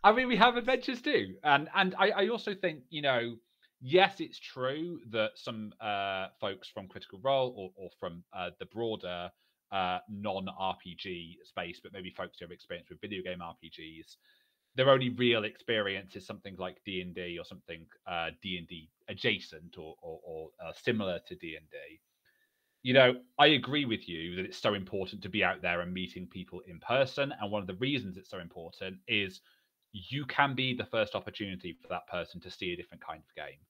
I mean, we have adventures too, and and I, I also think, you know, yes, it's true that some uh, folks from Critical Role or or from uh, the broader uh, non R P G space, but maybe folks who have experience with video game R P Gs, their only real experience is something like D and D or something uh, D and D adjacent or, or, or uh, similar to D and D. You know, I agree with you that it's so important to be out there and meeting people in person. And one of the reasons it's so important is you can be the first opportunity for that person to see a different kind of game.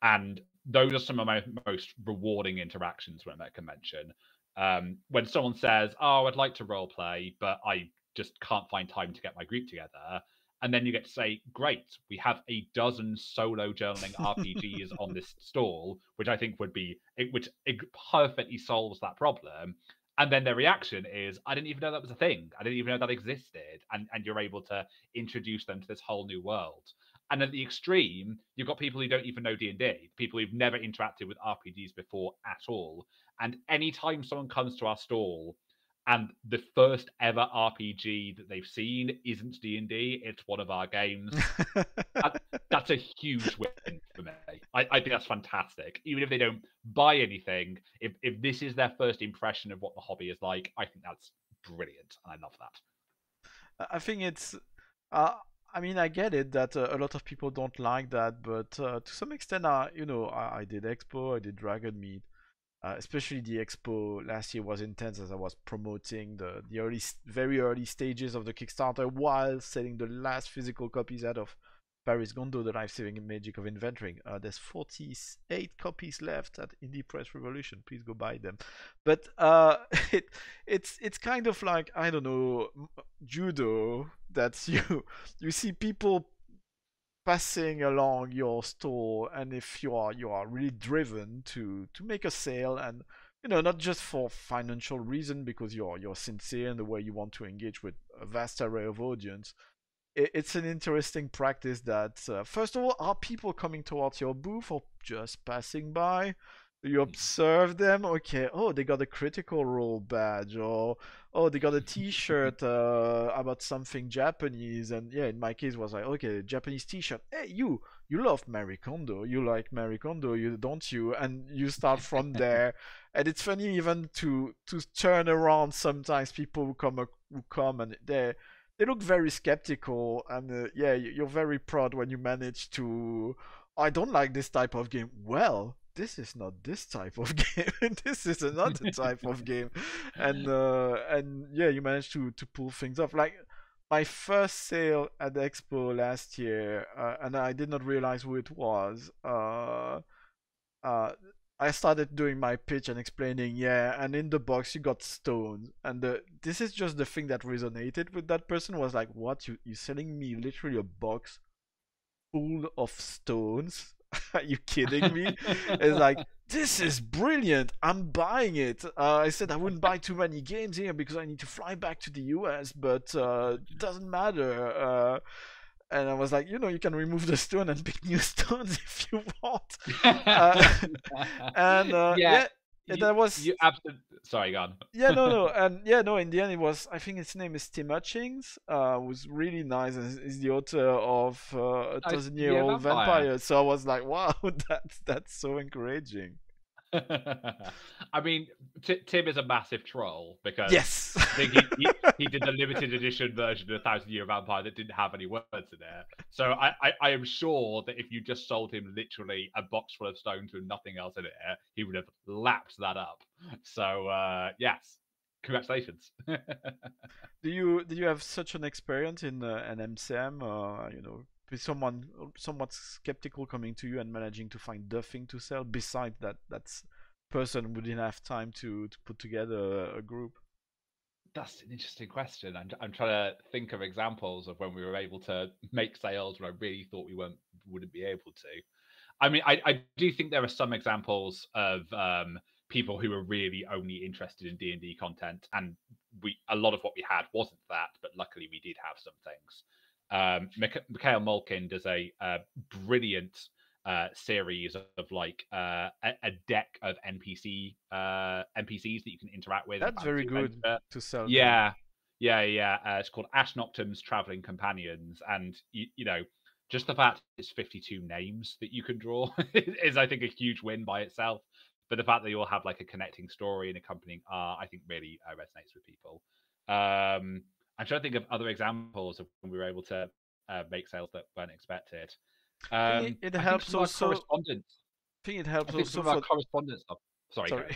And those are some of my most rewarding interactions when I'm at a convention. Um, when someone says, oh, I'd like to role play, but I just can't find time to get my group together. And then you get to say, great, we have a dozen solo journaling R P Gs on this stall, which I think would be, it, which it perfectly solves that problem. And then their reaction is, I didn't even know that was a thing. I didn't even know that existed. And, and you're able to introduce them to this whole new world. And at the extreme, you've got people who don't even know D and D, people who've never interacted with R P Gs before at all. And anytime someone comes to our stall, and the first ever R P G that they've seen isn't D and D, it's one of our games. that, that's a huge win for me. I, I think that's fantastic. Even if they don't buy anything, if, if this is their first impression of what the hobby is like, I think that's brilliant, and I love that. I think it's... Uh, I mean, I get it that uh, a lot of people don't like that, but uh, to some extent, I, you know, I, I did Expo, I did Dragonmeet, uh, especially the Expo last year was intense as I was promoting the, the early, very early stages of the Kickstarter while selling the last physical copies out of Paris Gondo, the life-saving magic of inventory. Uh, there's forty-eight copies left at Indie Press Revolution. Please go buy them. But uh, it, it's it's kind of like, I don't know, judo. That's you. You see people passing along your store, and if you are you are really driven to to make a sale, and you know, not just for financial reason, because you're you're sincere in the way you want to engage with a vast array of audience. It's an interesting practice that, uh, first of all, are people coming towards your booth or just passing by? You observe them. Okay, oh, they got a Critical Role badge, or oh, they got a t-shirt uh, about something Japanese. And yeah, in my case, it was like, okay, Japanese t-shirt. Hey, you, you love Marie Kondo. You like Marie Kondo, you don't you? And you start from there. And it's funny even to to turn around sometimes people who come, who come and they're... They look very skeptical, and uh, yeah, you're very proud when you manage to, I don't like this type of game. Well, this is not this type of game. This is another type of game. And uh, and yeah, you manage to, to pull things off. Like my first sale at the Expo last year, uh, and I did not realize who it was. Uh, uh, I started doing my pitch and explaining, yeah, and in the box you got stones, and the, this is just the thing that resonated with that person was like, what, you, you're selling me literally a box full of stones? Are you kidding me? It's like, this is brilliant, I'm buying it. Uh, I said I wouldn't buy too many games here because I need to fly back to the U S, but uh, it doesn't matter. Uh, And I was like, you know, you can remove the stone and pick new stones if you want. uh, and uh, yeah, yeah you, that was. You absolutely... Sorry, God. yeah, no, no, and yeah, no. In the end, it was. I think his name is Tim Hutchings. Uh, was really nice, and is the author of uh, A Thousand-Year-Old Vampire. Vampire. So I was like, wow, that's that's so encouraging. I mean, T Tim is a massive troll because yes, I think he, he, he did the limited edition version of A Thousand Year Vampire that didn't have any words in there. So I, I, I am sure that if you just sold him literally a box full of stones with nothing else in it, he would have lapped that up. So uh, yes, congratulations. do you do you have such an experience in uh, an M C M? Uh, you know, with someone somewhat skeptical coming to you and managing to find the thing to sell, besides that that's person who didn't have time to, to put together a group? That's an interesting question. I'm, I'm trying to think of examples of when we were able to make sales when I really thought we weren't wouldn't be able to. I mean, I, I do think there are some examples of um, people who were really only interested in D and D content, and we a lot of what we had wasn't that, but luckily we did have some things. Um, Mich Mikhail Malkin does a, a brilliant uh, series of like uh, a, a deck of N P C uh, N P Cs that you can interact with. That's very good to sell. Yeah, yeah, yeah. Uh, it's called Ash Noctum's Traveling Companions, and you, you know, just the fact it's fifty-two names that you can draw is, I think, a huge win by itself. But the fact that you all have like a connecting story and accompanying art, I think, really uh, resonates with people. Um, I'm trying to think of other examples of when we were able to uh, make sales that weren't expected. Um, it, it helps also. Correspondence. I think it helps think also for correspondence. Oh, sorry. sorry.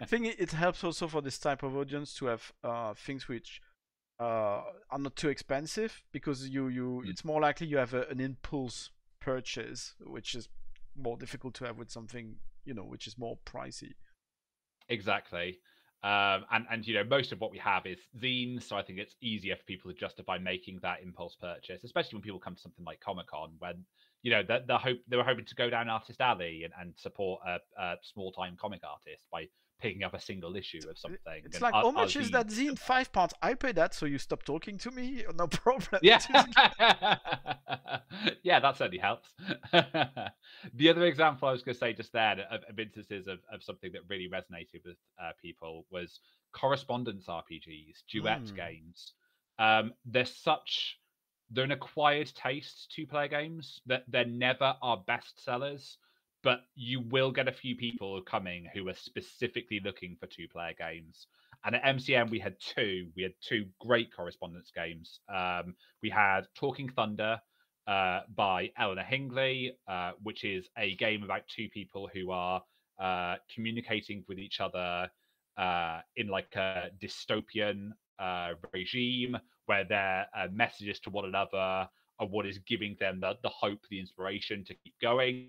I think it helps also for this type of audience to have uh, things which uh, are not too expensive, because you you mm. it's more likely you have a, an impulse purchase, which is more difficult to have with something, you know, which is more pricey. Exactly. Um, and, and, you know, most of what we have is zines, so I think it's easier for people to justify making that impulse purchase, especially when people come to something like Comic-Con, when, you know, they're, they're hope, they were hoping to go down Artist Alley and, and support a, a small-time comic artist by picking up a single issue of something. It's and like, our, how much is that zine? Five pounds. I pay that, so you stop talking to me? No problem. Yeah, yeah, that certainly helps. The other example I was going to say just there of, of instances of, of something that really resonated with uh, people was correspondence R P Gs, duet mm. games. Um, they're such, they're an acquired taste, two-player games, that they're never our best sellers, but you will get a few people coming who are specifically looking for two-player games. And at M C M, we had two. We had two great correspondence games. Um, we had Talking Thunder uh, by Eleanor Hingley, uh, which is a game about two people who are uh, communicating with each other uh, in like a dystopian uh, regime where their uh, messages to one another are what is giving them the, the hope, the inspiration to keep going.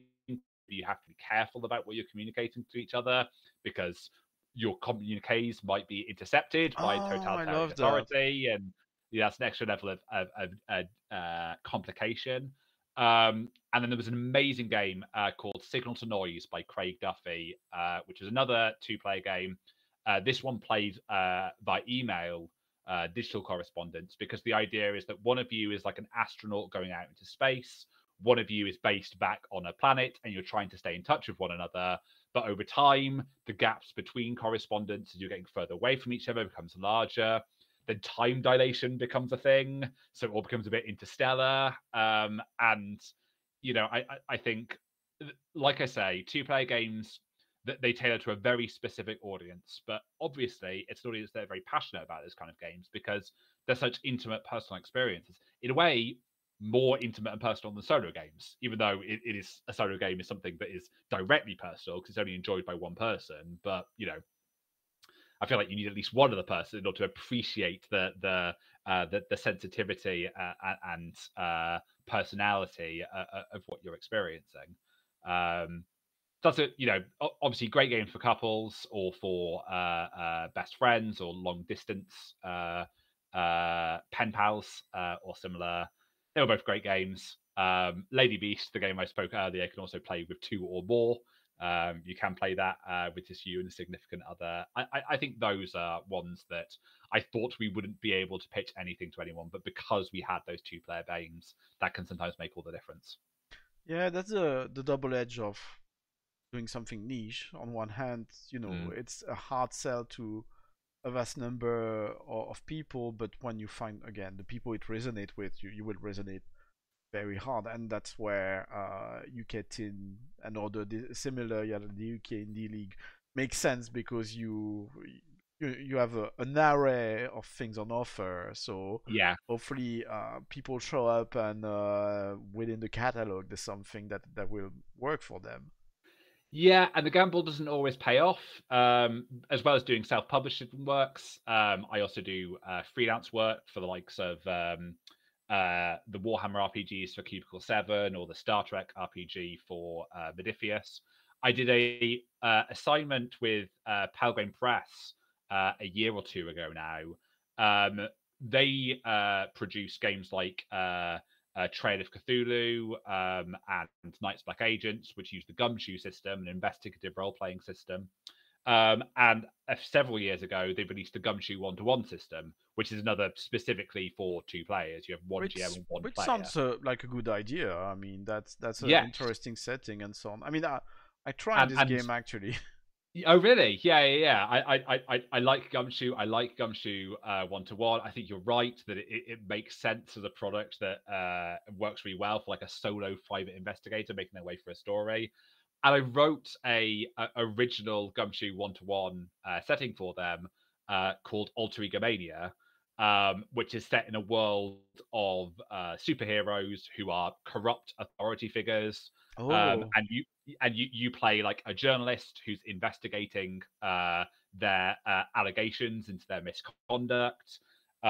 You have to be careful about what you're communicating to each other because your communiques might be intercepted by oh, totalitarian authority, that. and yeah, that's an extra level of, of, of, of uh, complication. Um, and then there was an amazing game uh, called Signal to Noise by Craig Duffy, uh, which is another two-player game. Uh, this one played uh, by email, uh, digital correspondence, because the idea is that one of you is like an astronaut going out into space. One of you is based back on a planet and you're trying to stay in touch with one another. But over time, the gaps between correspondence as you're getting further away from each other becomes larger. Then time dilation becomes a thing. So it all becomes a bit interstellar. Um, and, you know, I, I think, like I say, two-player games, that they tailor to a very specific audience. But obviously, it's an audience that are very passionate about those kind of games because they're such intimate personal experiences. In a way, more intimate and personal than solo games, even though it, it is a solo game is something that is directly personal because it's only enjoyed by one person. But you know, I feel like you need at least one other person in order to appreciate the the uh, the, the sensitivity uh, and uh, personality uh, of what you're experiencing. Um, that's a you know obviously great game for couples or for uh, uh, best friends or long distance uh, uh, pen pals uh, or similar. They were both great games. Um, Lady Beast, the game I spoke earlier, can also play with two or more. Um, you can play that uh, with just you and a significant other. I, I, I think those are ones that I thought we wouldn't be able to pitch anything to anyone, but because we had those two-player games, that can sometimes make all the difference. Yeah, that's a, the double edge of doing something niche. On one hand, you know, mm. it's a hard sell to a vast number of people, but when you find again the people it resonates with, you, you will resonate very hard, and that's where uh, U K Tin and other similar, yeah, the U K Indie League makes sense because you you, you have a, an array of things on offer. So yeah, hopefully uh, people show up and uh, within the catalog there's something that that will work for them. Yeah, and the gamble doesn't always pay off. Um, as well as doing self-publishing works, um, I also do uh, freelance work for the likes of um, uh, the Warhammer R P Gs for Cubicle seven or the Star Trek R P G for uh, Modiphius. I did a uh, assignment with uh, Pelgrane Press uh, a year or two ago now. Um, they uh, produce games like Uh, Uh, Trail of Cthulhu um, and Knights Black Agents, which use the Gumshoe system, an investigative role-playing system. Um, and uh, several years ago, they released the Gumshoe One-to-One system, which is another specifically for two players. You have one which, G M and one which player. Which sounds uh, like a good idea. I mean, that's that's an yes. interesting setting and so on. I mean, I, I tried and, this and... game, actually. Oh really? Yeah, yeah, yeah. I, I, I, I like Gumshoe. I like Gumshoe uh, one-to-one. I think you're right that it, it makes sense as a product that uh, works really well for like a solo private investigator making their way for a story. And I wrote a, a original Gumshoe one-to-one uh, setting for them uh, called Alter Ego Mania, um, which is set in a world of uh, superheroes who are corrupt authority figures. Oh. Um, and you and you, you play like a journalist who's investigating uh, their uh, allegations into their misconduct.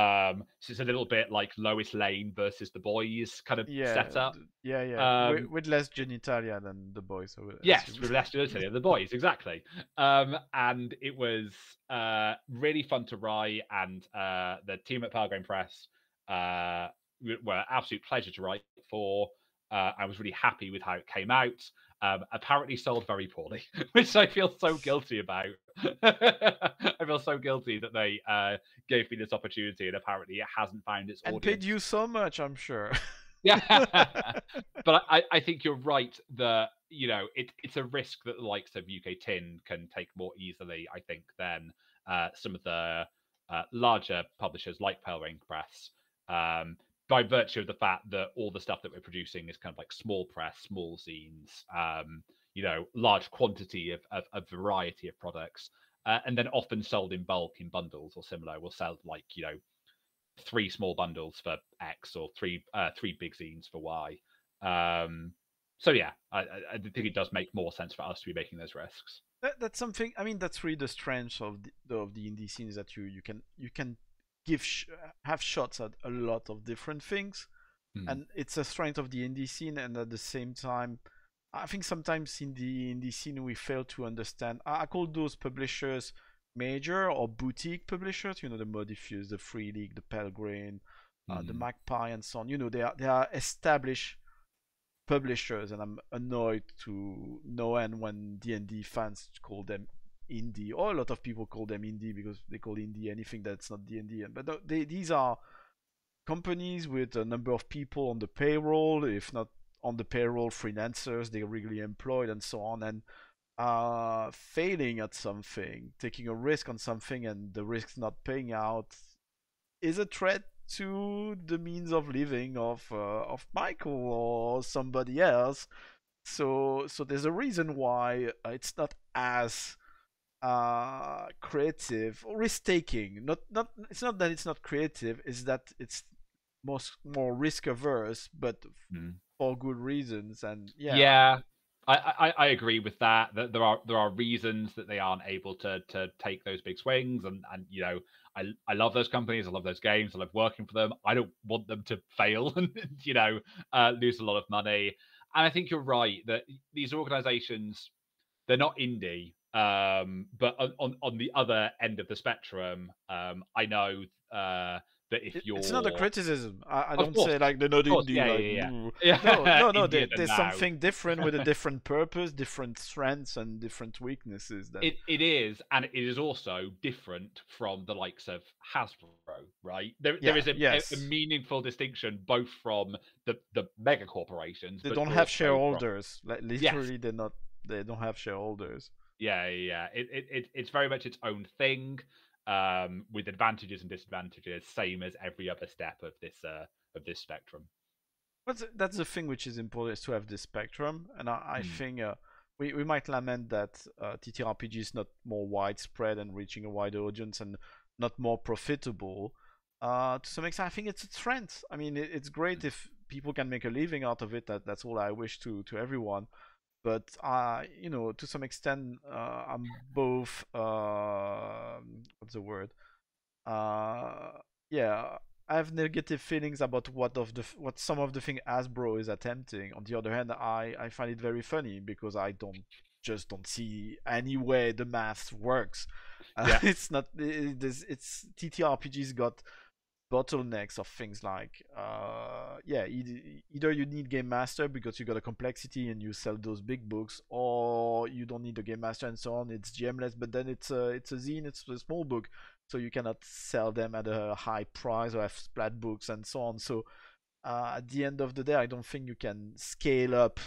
Um, so it's a little bit like Lois Lane versus The Boys kind of yeah, setup. Yeah, yeah. Um, with, with less genitalia than The Boys. I would yes, assume. With less genitalia than The Boys, exactly. Um, and it was uh, really fun to write, and uh, the team at Pelgrane Press uh, were an absolute pleasure to write for. Uh, I was really happy with how it came out. Um, apparently sold very poorly, which I feel so guilty about. I feel so guilty that they uh, gave me this opportunity and apparently it hasn't found its and audience. And paid you so much, I'm sure. Yeah. But I, I think you're right that, you know, it, it's a risk that the likes of U K Tin can take more easily, I think, than uh, some of the uh, larger publishers like Pelgrane Press. Um, by virtue of the fact that all the stuff that we're producing is kind of like small press, small zines, um, you know, large quantity of a variety of products, uh, and then often sold in bulk in bundles or similar. We'll sell like, you know, three small bundles for X or three uh, three big zines for Y. Um, so, yeah, I, I think it does make more sense for us to be making those risks. That, that's something, I mean, that's really the strength of the, of the indie scene, is that you, you can you can give sh have shots at a lot of different things. Mm. And it's a strength of the indie scene. And at the same time, I think sometimes in the indie scene, we fail to understand. I, I call those publishers major or boutique publishers, you know, the Modiphius, the Free League, the Pelgrane, mm. uh, the Magpie, and so on. You know, they are, they are established publishers, and I'm annoyed to no end when D and D fans call them indie, or a lot of people call them indie because they call indie anything that's not D and D. But they, these are companies with a number of people on the payroll, if not on the payroll, freelancers, they're really employed and so on, and uh, failing at something, taking a risk on something and the risk not paying out is a threat to the means of living of uh, of Michael or somebody else. So so there's a reason why it's not as uh, creative or risk-taking. Not not it's not that it's not creative, it's that it's most more risk averse, but mm. for good reasons. And yeah, yeah, I, I I agree with that. That there are there are reasons that they aren't able to to take those big swings, and and you know. I, I love those companies. I love those games. I love working for them. I don't want them to fail and, you know, uh, lose a lot of money. And I think you're right that these organizations, they're not indie, um, but on, on the other end of the spectrum, um, I know uh, that if you're... It's not a criticism. I, I don't course. say like they're not indie. Yeah, like, yeah, yeah. No, no, no. there, there's now. something different with a different purpose, different strengths and different weaknesses. That... It, it is. And it is also different from the likes of Hasbro, right? There, yeah, there is a, yes. a, a meaningful distinction both from the, the mega corporations. They but don't have shareholders. From... Like, literally, yes. they're not, they don't have shareholders. Yeah, yeah. It, it, it, it's very much its own thing. Um, with advantages and disadvantages, same as every other step of this uh, of this spectrum. But that's the thing which is important, is to have this spectrum, and I, I mm. think uh, we we might lament that uh, T T R P G is not more widespread and reaching a wider audience and not more profitable. Uh, to some extent, I think it's a trend. I mean, it, it's great mm. if people can make a living out of it. That that's all I wish to to everyone. But uh, you know, to some extent, uh, I'm both. Uh, what's the word? Uh, yeah, I have negative feelings about what of the what some of the thing Hasbro is attempting. On the other hand, I I find it very funny because I don't just don't see any way the math works. Uh, yeah. It's not. It is, it's T T R P G's got bottlenecks of things like uh yeah e either you need game master because you got a complexity and you sell those big books, or you don't need a game master and so on, it's G M-less, but then it's a it's a zine, it's a small book, so you cannot sell them at a high price or have splat books and so on. So uh at the end of the day, I don't think you can scale up,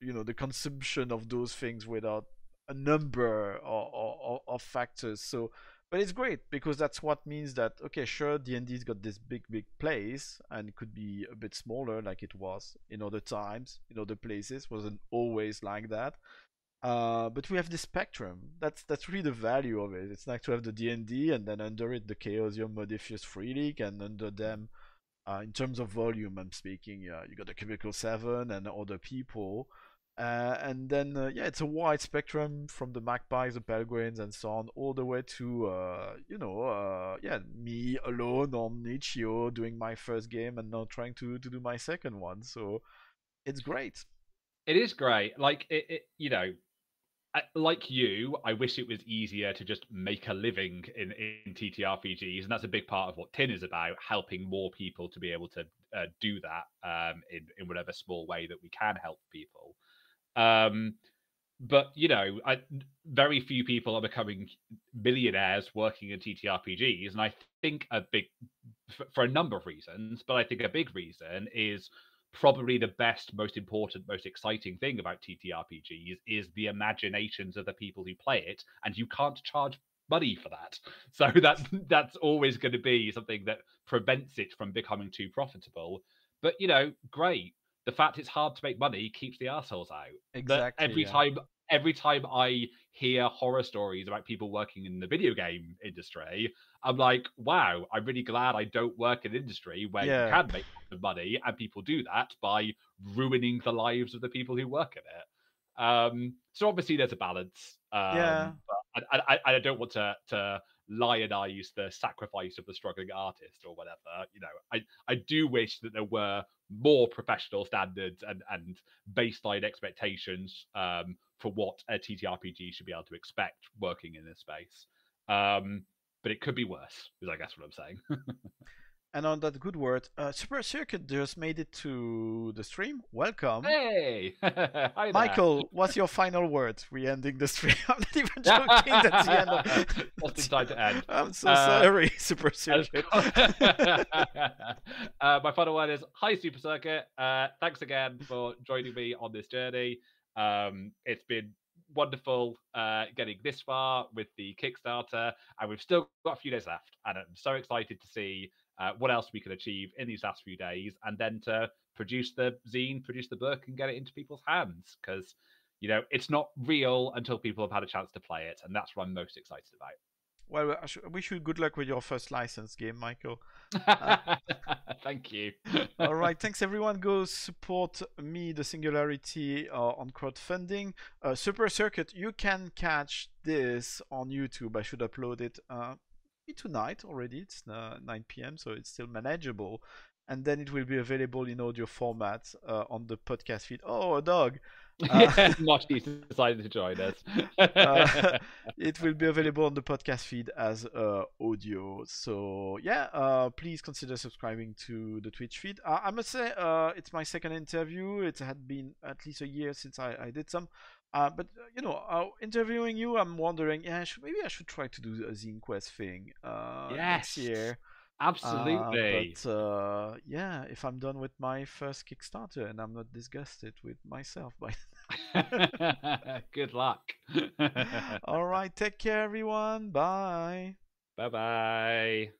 you know, the consumption of those things without a number or of factors. So but it's great because that's what means that, okay, sure, D and D's got this big, big place, and it could be a bit smaller like it was in other times, in other places, wasn't always like that. Uh, but we have this spectrum. That's that's really the value of it. It's nice to have the D and D and then under it the Chaosium, Modiphius, Free League, and under them, uh, in terms of volume, I'm speaking, uh, you got the Cubicle seven and other people. Uh, and then, uh, yeah, it's a wide spectrum from the Magpies, the Pelgranes, and so on, all the way to, uh, you know, uh, yeah, me alone on itch dot i o doing my first game and now trying to, to do my second one. So it's great. It is great. Like, it, it, you know, I, like you, I wish it was easier to just make a living in, in T T R P Gs. And that's a big part of what Tin is about, helping more people to be able to uh, do that um, in, in whatever small way that we can help people. Um, but, you know, I, very few people are becoming millionaires working in T T R P Gs. And I think a big, for, for a number of reasons, but I think a big reason is probably the best, most important, most exciting thing about T T R P Gs is the imaginations of the people who play it. And you can't charge money for that. So that's, that's always going to be something that prevents it from becoming too profitable. But, you know, great. the fact it's hard to make money keeps the arseholes out. Exactly. Every yeah. time every time I hear horror stories about people working in the video game industry, I'm like, wow, I'm really glad I don't work in an industry where yeah. you can make money, and people do that by ruining the lives of the people who work in it. Um, so obviously there's a balance. Um, yeah. But I, I, I don't want to, to lionize the sacrifice of the struggling artist or whatever. You know, I, I do wish that there were more professional standards and, and baseline expectations um, for what a T T R P G should be able to expect working in this space. Um, but it could be worse, is I guess what I'm saying. And on that good word, uh, Super Circuit just made it to the stream. Welcome. Hey! Hi Michael, what's your final word? We're ending the stream. I'm not even joking. That's the end of it. Time to end. I'm so uh, sorry, Super Circuit. uh, my final word is, hi, Super Circuit. Uh, thanks again for joining me on this journey. Um, it's been wonderful uh getting this far with the Kickstarter, and we've still got a few days left, and I'm so excited to see uh, what else we can achieve in these last few days, and then to produce the zine, produce the book, and get it into people's hands, because you know it's not real until people have had a chance to play it, and that's what I'm most excited about. Well, I wish you good luck with your first license game, Michael. Uh, Thank you. All right. Thanks, everyone. Go support Me, the Singularity, uh, on crowdfunding. Uh, Super Circuit, you can catch this on YouTube. I should upload it uh, tonight already. It's uh, nine p m, so it's still manageable. And then it will be available in audio format uh, on the podcast feed. Oh, a dog. Uh, yeah, Mochi decided to join us. uh, it will be available on the podcast feed as uh, audio. So yeah, uh, please consider subscribing to the Twitch feed. Uh, I must say, uh, it's my second interview. It had been at least a year since I, I did some. Uh, but you know, uh, interviewing you, I'm wondering, yeah, I should, maybe I should try to do a Zine Quest thing. Uh, yes. Next year. Absolutely. Uh, but uh, yeah, if I'm done with my first Kickstarter and I'm not disgusted with myself by good luck. All right, take care everyone. Bye. Bye-bye.